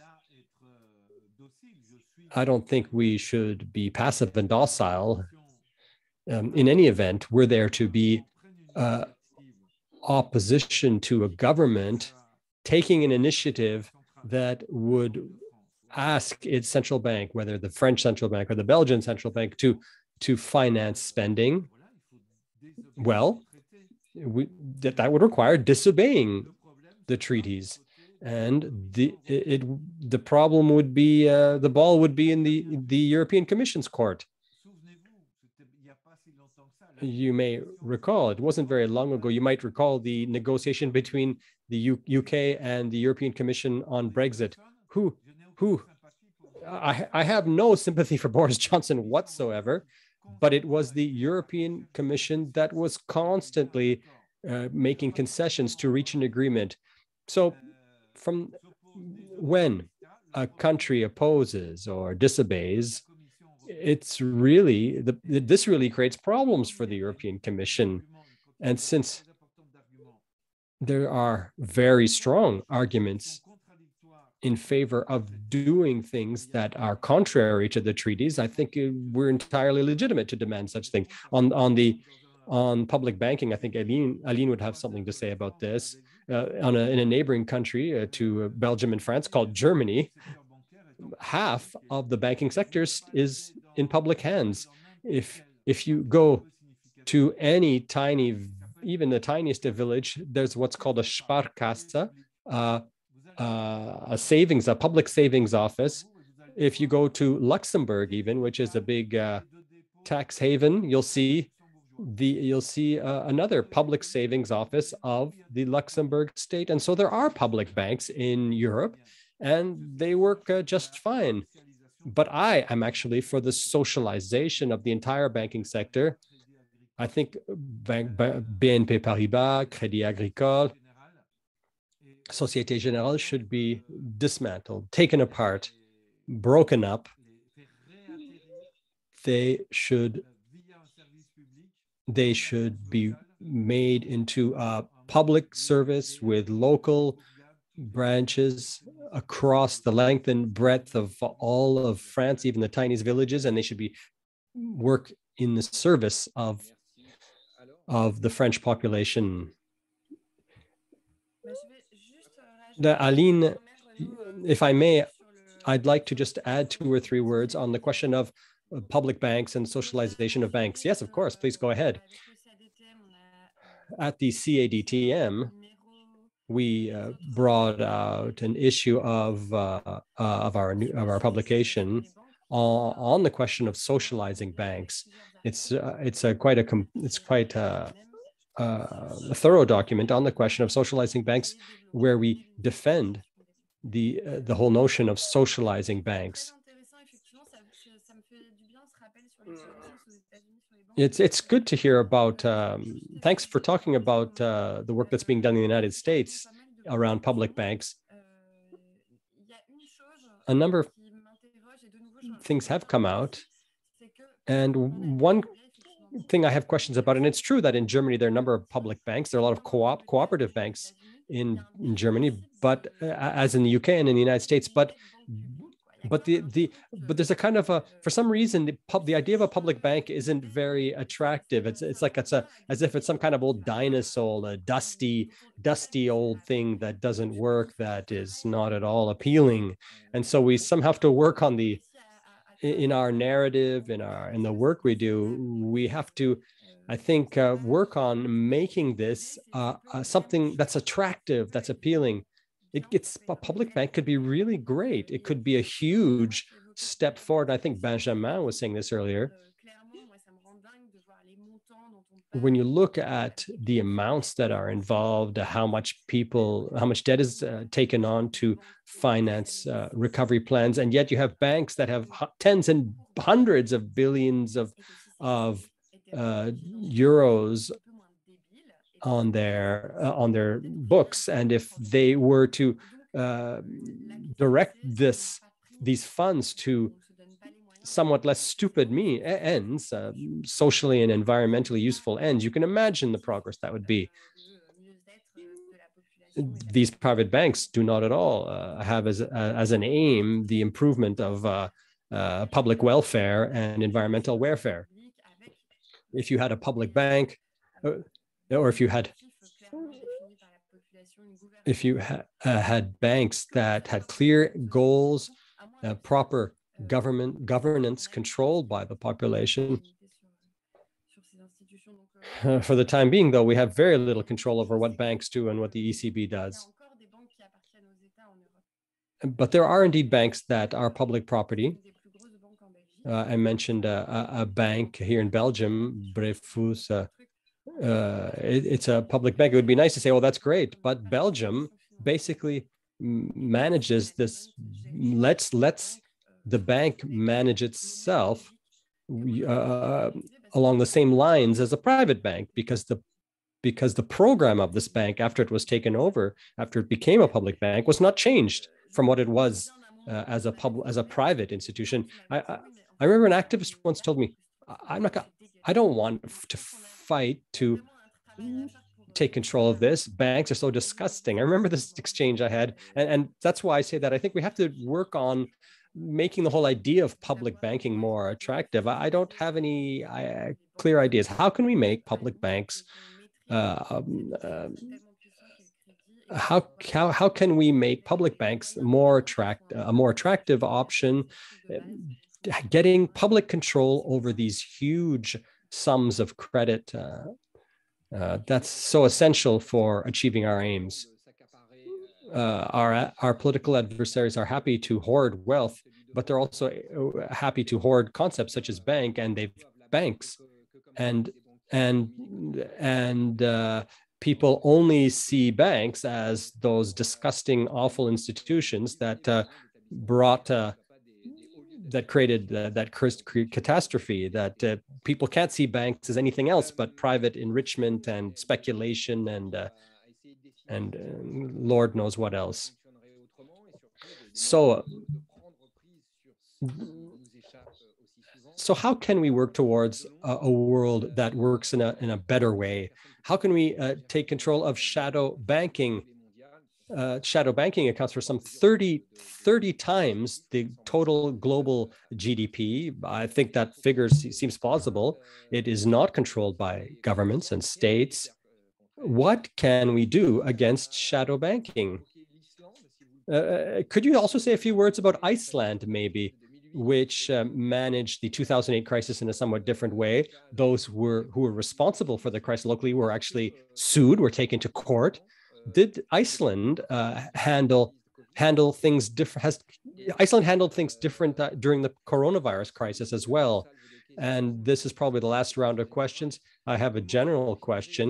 I don't think we should be passive and docile. Um, in any event, we're there to be uh, opposition to a government taking an initiative that would ask its central bank, whether the French central bank or the Belgian central bank, to, to finance spending. Well, we, that, that would require disobeying the treaties. And the it, it the problem would be uh, the ball would be in the the European Commission's court. You may recall, it wasn't very long ago. You might recall the negotiation between the U UK and the European Commission on Brexit. Who who I I have no sympathy for Boris Johnson whatsoever, but it was the European Commission that was constantly uh, making concessions to reach an agreement. So, from when a country opposes or disobeys, it's really, the, this really creates problems for the European Commission. And since there are very strong arguments in favor of doing things that are contrary to the treaties, I think we're entirely legitimate to demand such things. On, on the On public banking, I think Aline, Aline would have something to say about this. Uh, on a, in a neighboring country uh, to Belgium and France called Germany, half of the banking sector is in public hands. If, if you go to any tiny, even the tiniest of village, there's what's called a Sparkasse, uh, uh, a savings, a public savings office. If you go to Luxembourg even, which is a big uh, tax haven, you'll see the you'll see uh, another public savings office of the Luxembourg state. And so there are public banks in Europe, and they work uh, just fine. But I am actually for the socialization of the entire banking sector. I think bank, B N P Paribas, Crédit Agricole, Société Générale should be dismantled, taken apart, broken up. They should, they should be made into a public service with local branches across the length and breadth of all of France, even the tiniest villages, and they should be work in the service of, of the French population. Aline, if I may, I'd like to just add two or three words on the question of public banks and socialization of banks. Yes, of course, please go ahead. At the C A D T M, we uh, brought out an issue of uh, uh, of our new, of our publication uh, on the question of socializing banks. It's uh, it's a quite a it's quite a, a thorough document on the question of socializing banks, where we defend the uh, the whole notion of socializing banks. It's it's good to hear about. Um, thanks for talking about uh, the work that's being done in the United States around public banks. A number of things have come out, and one thing I have questions about, and it's true that in Germany there are a number of public banks. There are a lot of co-op cooperative banks in, in Germany, but uh, as in the U K and in the United States, but. But the the but there's a kind of a for some reason the pub, the idea of a public bank isn't very attractive. It's it's like it's a as if it's some kind of old dinosaur, a dusty dusty old thing that doesn't work, that is not at all appealing. And so we somehow have to work on the in our narrative, in our in the work we do, we have to, I think, uh, work on making this uh, uh, something that's attractive, that's appealing. It gets, a public bank could be really great. It could be a huge step forward. I think Benjamin was saying this earlier. When you look at the amounts that are involved, how much people, how much debt is uh, taken on to finance uh, recovery plans, and yet you have banks that have tens and hundreds of billions of, of uh, euros on their uh, on their books, and if they were to uh, direct this these funds to somewhat less stupid me ends, uh, socially and environmentally useful ends, you can imagine the progress that would be. These private banks do not at all uh, have as uh, as an aim the improvement of uh, uh, public welfare and environmental welfare. If you had a public bank. Uh, Or if you had, if you ha uh, had banks that had clear goals, uh, proper government governance controlled by the population. Uh, for the time being, though, we have very little control over what banks do and what the E C B does. But there are indeed banks that are public property. Uh, I mentioned a, a, a bank here in Belgium, Dreyfus. Uh, Uh, it, it's a public bank. It would be nice to say, "Oh, that's great," but Belgium basically manages this. Let's let's the bank manage itself uh, along the same lines as a private bank, because the because the program of this bank, after it was taken over, after it became a public bank, was not changed from what it was uh, as a pub as a private institution. I, I I remember an activist once told me, "I'm not gonna, I don't want to fight to take control of this. Banks are so disgusting." I remember this exchange I had, and, and that's why I say that. I think we have to work on making the whole idea of public banking more attractive. I, I don't have any I, clear ideas. How can we make public banks, uh, um, uh, how, how, how can we make public banks more attract, a more attractive option, getting public control over these huge sums of credit uh, uh, that's so essential for achieving our aims. Uh, our, our political adversaries are happy to hoard wealth, but they're also happy to hoard concepts such as bank, and they've banks. And and and uh, people only see banks as those disgusting, awful institutions that uh, brought uh, that created uh, that catastrophe, that uh, people can't see banks as anything else but private enrichment and speculation and uh, and uh, Lord knows what else. So, uh, so how can we work towards a, a world that works in a, in a better way? How can we uh, take control of shadow banking? Uh, shadow banking accounts for some thirty, thirty times the total global G D P. I think that figure seems plausible. It is not controlled by governments and states. What can we do against shadow banking? Uh, could you also say a few words about Iceland, maybe, which uh, managed the two thousand eight crisis in a somewhat different way? Those were, who were responsible for the crisis locally were actually sued, were taken to court. Did Iceland uh, handle handle things different? Has Iceland handled things different uh, during the coronavirus crisis as well? And this is probably the last round of questions. I have a general question.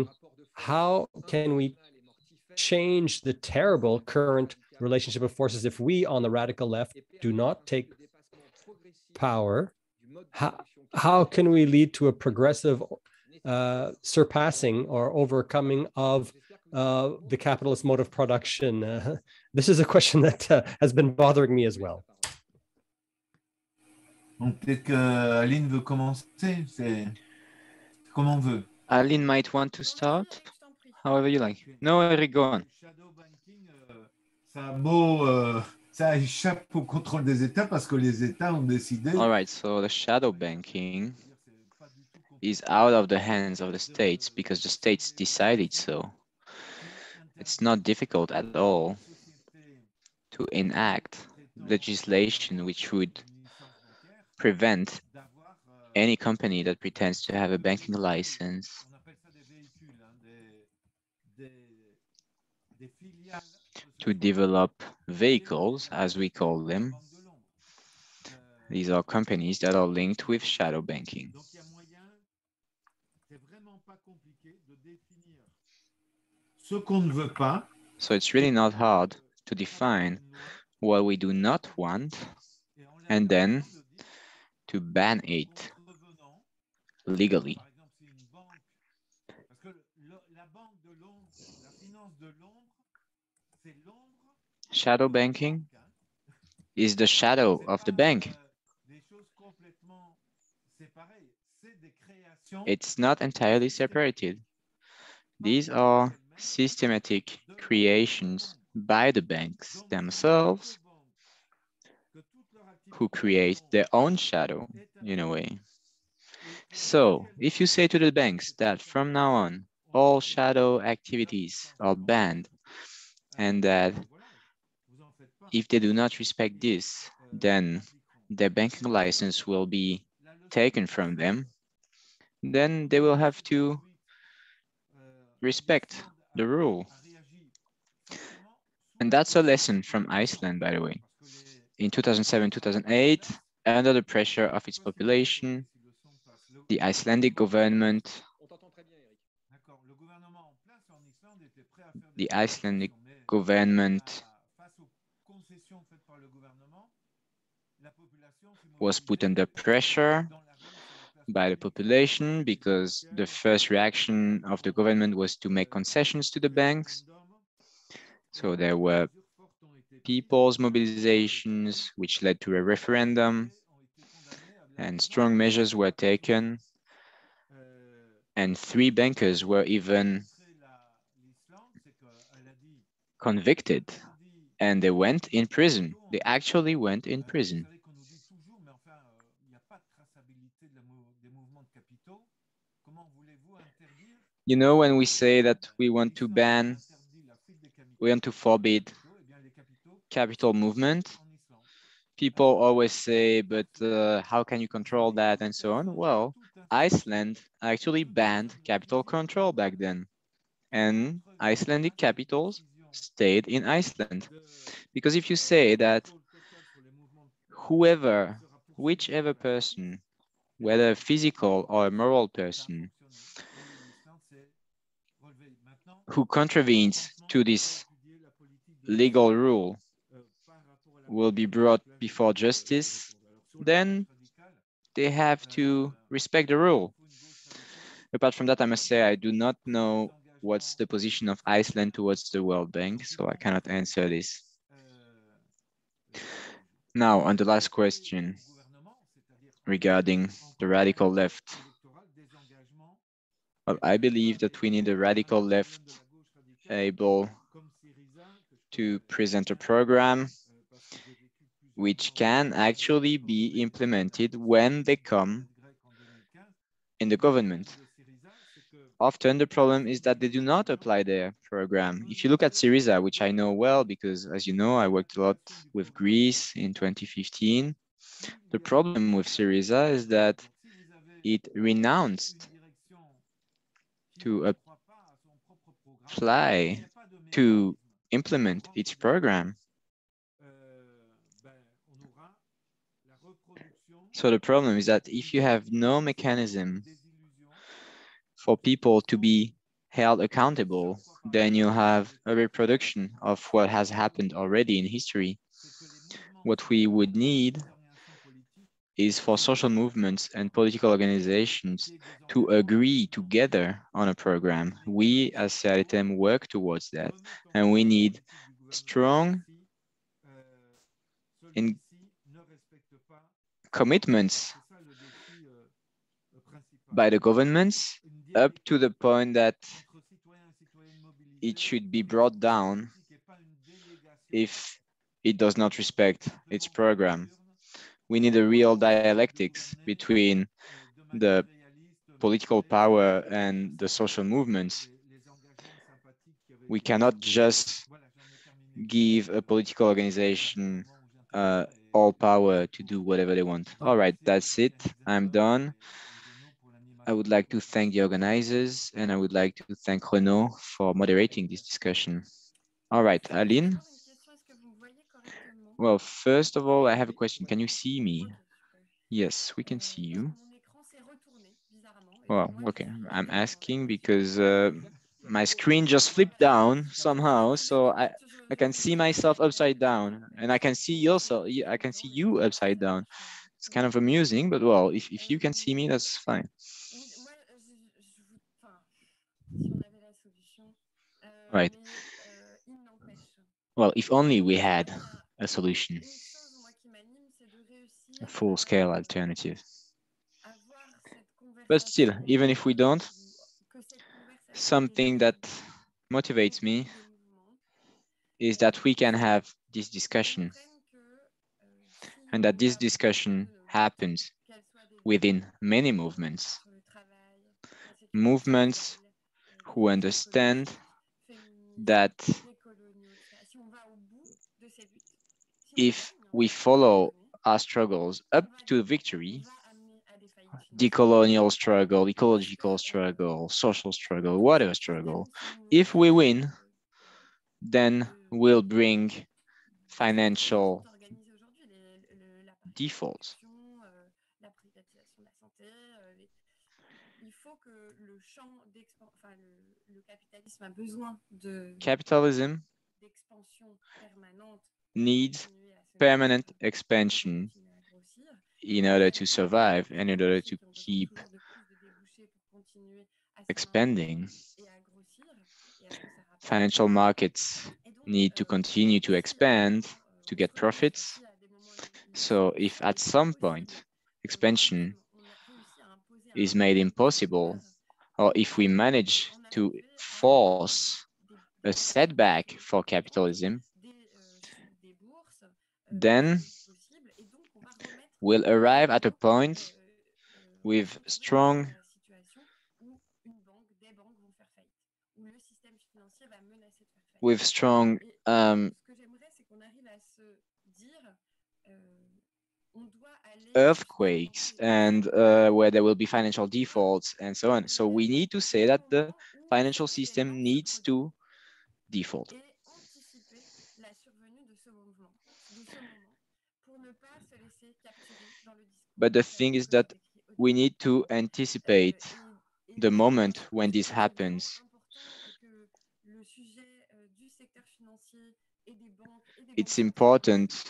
How can we change the terrible current relationship of forces if we on the radical left do not take power? How, how can we lead to a progressive uh, surpassing or overcoming of uh, the capitalist mode of production? Uh, this is a question that uh, has been bothering me as well. Donc peut-être que Aline veut commencer, c'est comme on veut. Aline might want to start, however you like. No, Eric, go on. Ça échappe au contrôle des États parce que les États ont décidé. All right, so the shadow banking is out of the hands of the states because the states decided so. It's not difficult at all to enact legislation which would prevent any company that pretends to have a banking license. To develop vehicles, as we call them. These are companies that are linked with shadow banking. So it's really not hard to define what we do not want and then to ban it legally. Shadow banking is the shadow of the bank. It's not entirely separated. These are systematic creations by the banks themselves who create their own shadow in a way. So if you say to the banks that from now on, all shadow activities are banned and that if they do not respect this, then their banking license will be taken from them, then they will have to respect the rule. And that's a lesson from Iceland, by the way. In two thousand seven, two thousand eight, under the pressure of its population, the Icelandic government, the Icelandic government was put under pressure by the population because the first reaction of the government was to make concessions to the banks. So there were people's mobilizations, which led to a referendum, and strong measures were taken. And three bankers were even convicted, and they went in prison. They actually went in prison. You know, when we say that we want to ban, we want to forbid capital movement, people always say, but uh, how can you control that and so on? Well, Iceland actually banned capital control back then. And Icelandic capitals stayed in Iceland. Because if you say that whoever, whichever person, whether a physical or a moral person, who contravenes to this legal rule will be brought before justice, then they have to respect the rule. Apart from that, I must say I do not know what's the position of Iceland towards the World Bank, so I cannot answer this. Now, on the last question regarding the radical left. Well, I believe that we need a radical left able to present a program which can actually be implemented when they come in the government. Often the problem is that they do not apply their program. If you look at Syriza, which I know well, because as you know, I worked a lot with Greece in twenty fifteen. The problem with Syriza is that it renounced to apply, to implement its program. So the problem is that if you have no mechanism for people to be held accountable, then you have a reproduction of what has happened already in history. What we would need is for social movements and political organizations to agree together on a program. We as C A D T M work towards that, and we need strong and commitments by the governments up to the point that it should be brought down if it does not respect its program. We need a real dialectics between the political power and the social movements. We cannot just give a political organization uh, all power to do whatever they want. All right, that's it. I'm done. I would like to thank the organizers, and I would like to thank Renaud for moderating this discussion. All right, Aline. Well, first of all, I have a question. Can you see me? Yes, we can see you. Well, okay. I'm asking because uh, my screen just flipped down somehow, so I. I can see myself upside down, and I can see also, I can see you upside down. It's kind of amusing, but well, if, if you can see me, that's fine. Right. Well, if only we had a solution, a full-scale alternative. But still, even if we don't, something that motivates me is that we can have this discussion, and that this discussion happens within many movements. Movements who understand that if we follow our struggles up to victory, decolonial struggle, ecological struggle, social struggle, whatever struggle, if we win, then will bring financial defaults. Capitalism needs permanent expansion in order to survive and in order to keep expanding. Financial markets need to continue to expand to get profits. So if at some point expansion is made impossible, or if we manage to force a setback for capitalism, then we'll arrive at a point with strong with strong um, earthquakes and uh, where there will be financial defaults and so on. So we need to say that the financial system needs to default. But the thing is that we need to anticipate the moment when this happens, it's important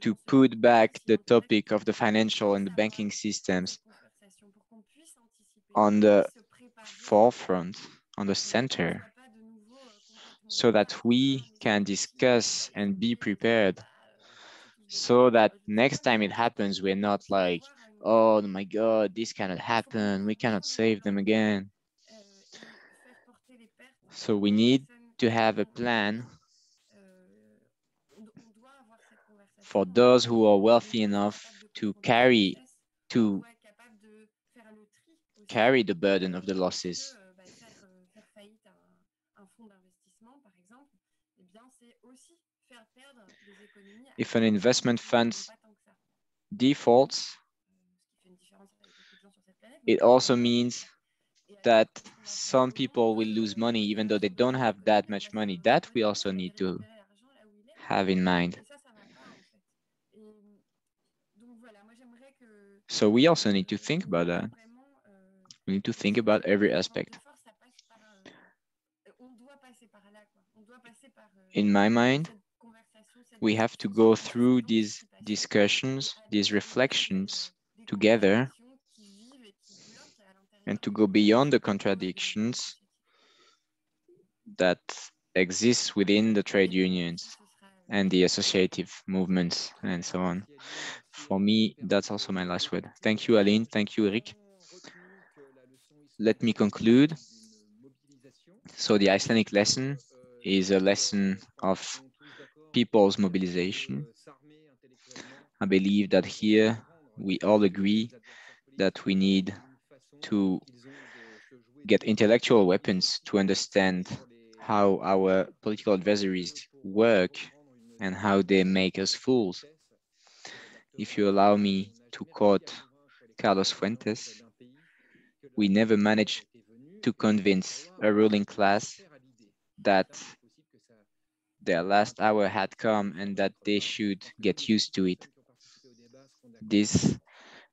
to put back the topic of the financial and the banking systems on the forefront, on the center, so that we can discuss and be prepared, so that next time it happens, we're not like, oh my God, this cannot happen, we cannot save them again. So we need to have a plan for those who are wealthy enough to carry, to carry the burden of the losses. If an investment fund defaults, it also means that some people will lose money, even though they don't have that much money. That we also need to have in mind. So we also need to think about that. We need to think about every aspect. In my mind, we have to go through these discussions, these reflections together, and to go beyond the contradictions that exist within the trade unions and the associative movements and so on. For me, that's also my last word. Thank you, Aline. Thank you, Eric. Let me conclude. So the Icelandic lesson is a lesson of people's mobilization. I believe that here we all agree that we need to get intellectual weapons to understand how our political adversaries work and how they make us fools. If you allow me to quote Carlos Fuentes, we never managed to convince a ruling class that their last hour had come and that they should get used to it. This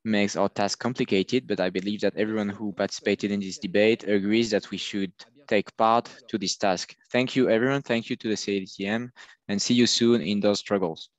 makes our task complicated, but I believe that everyone who participated in this debate agrees that we should take part to this task. Thank you, everyone. Thank you to the C A D T M, and see you soon in those struggles.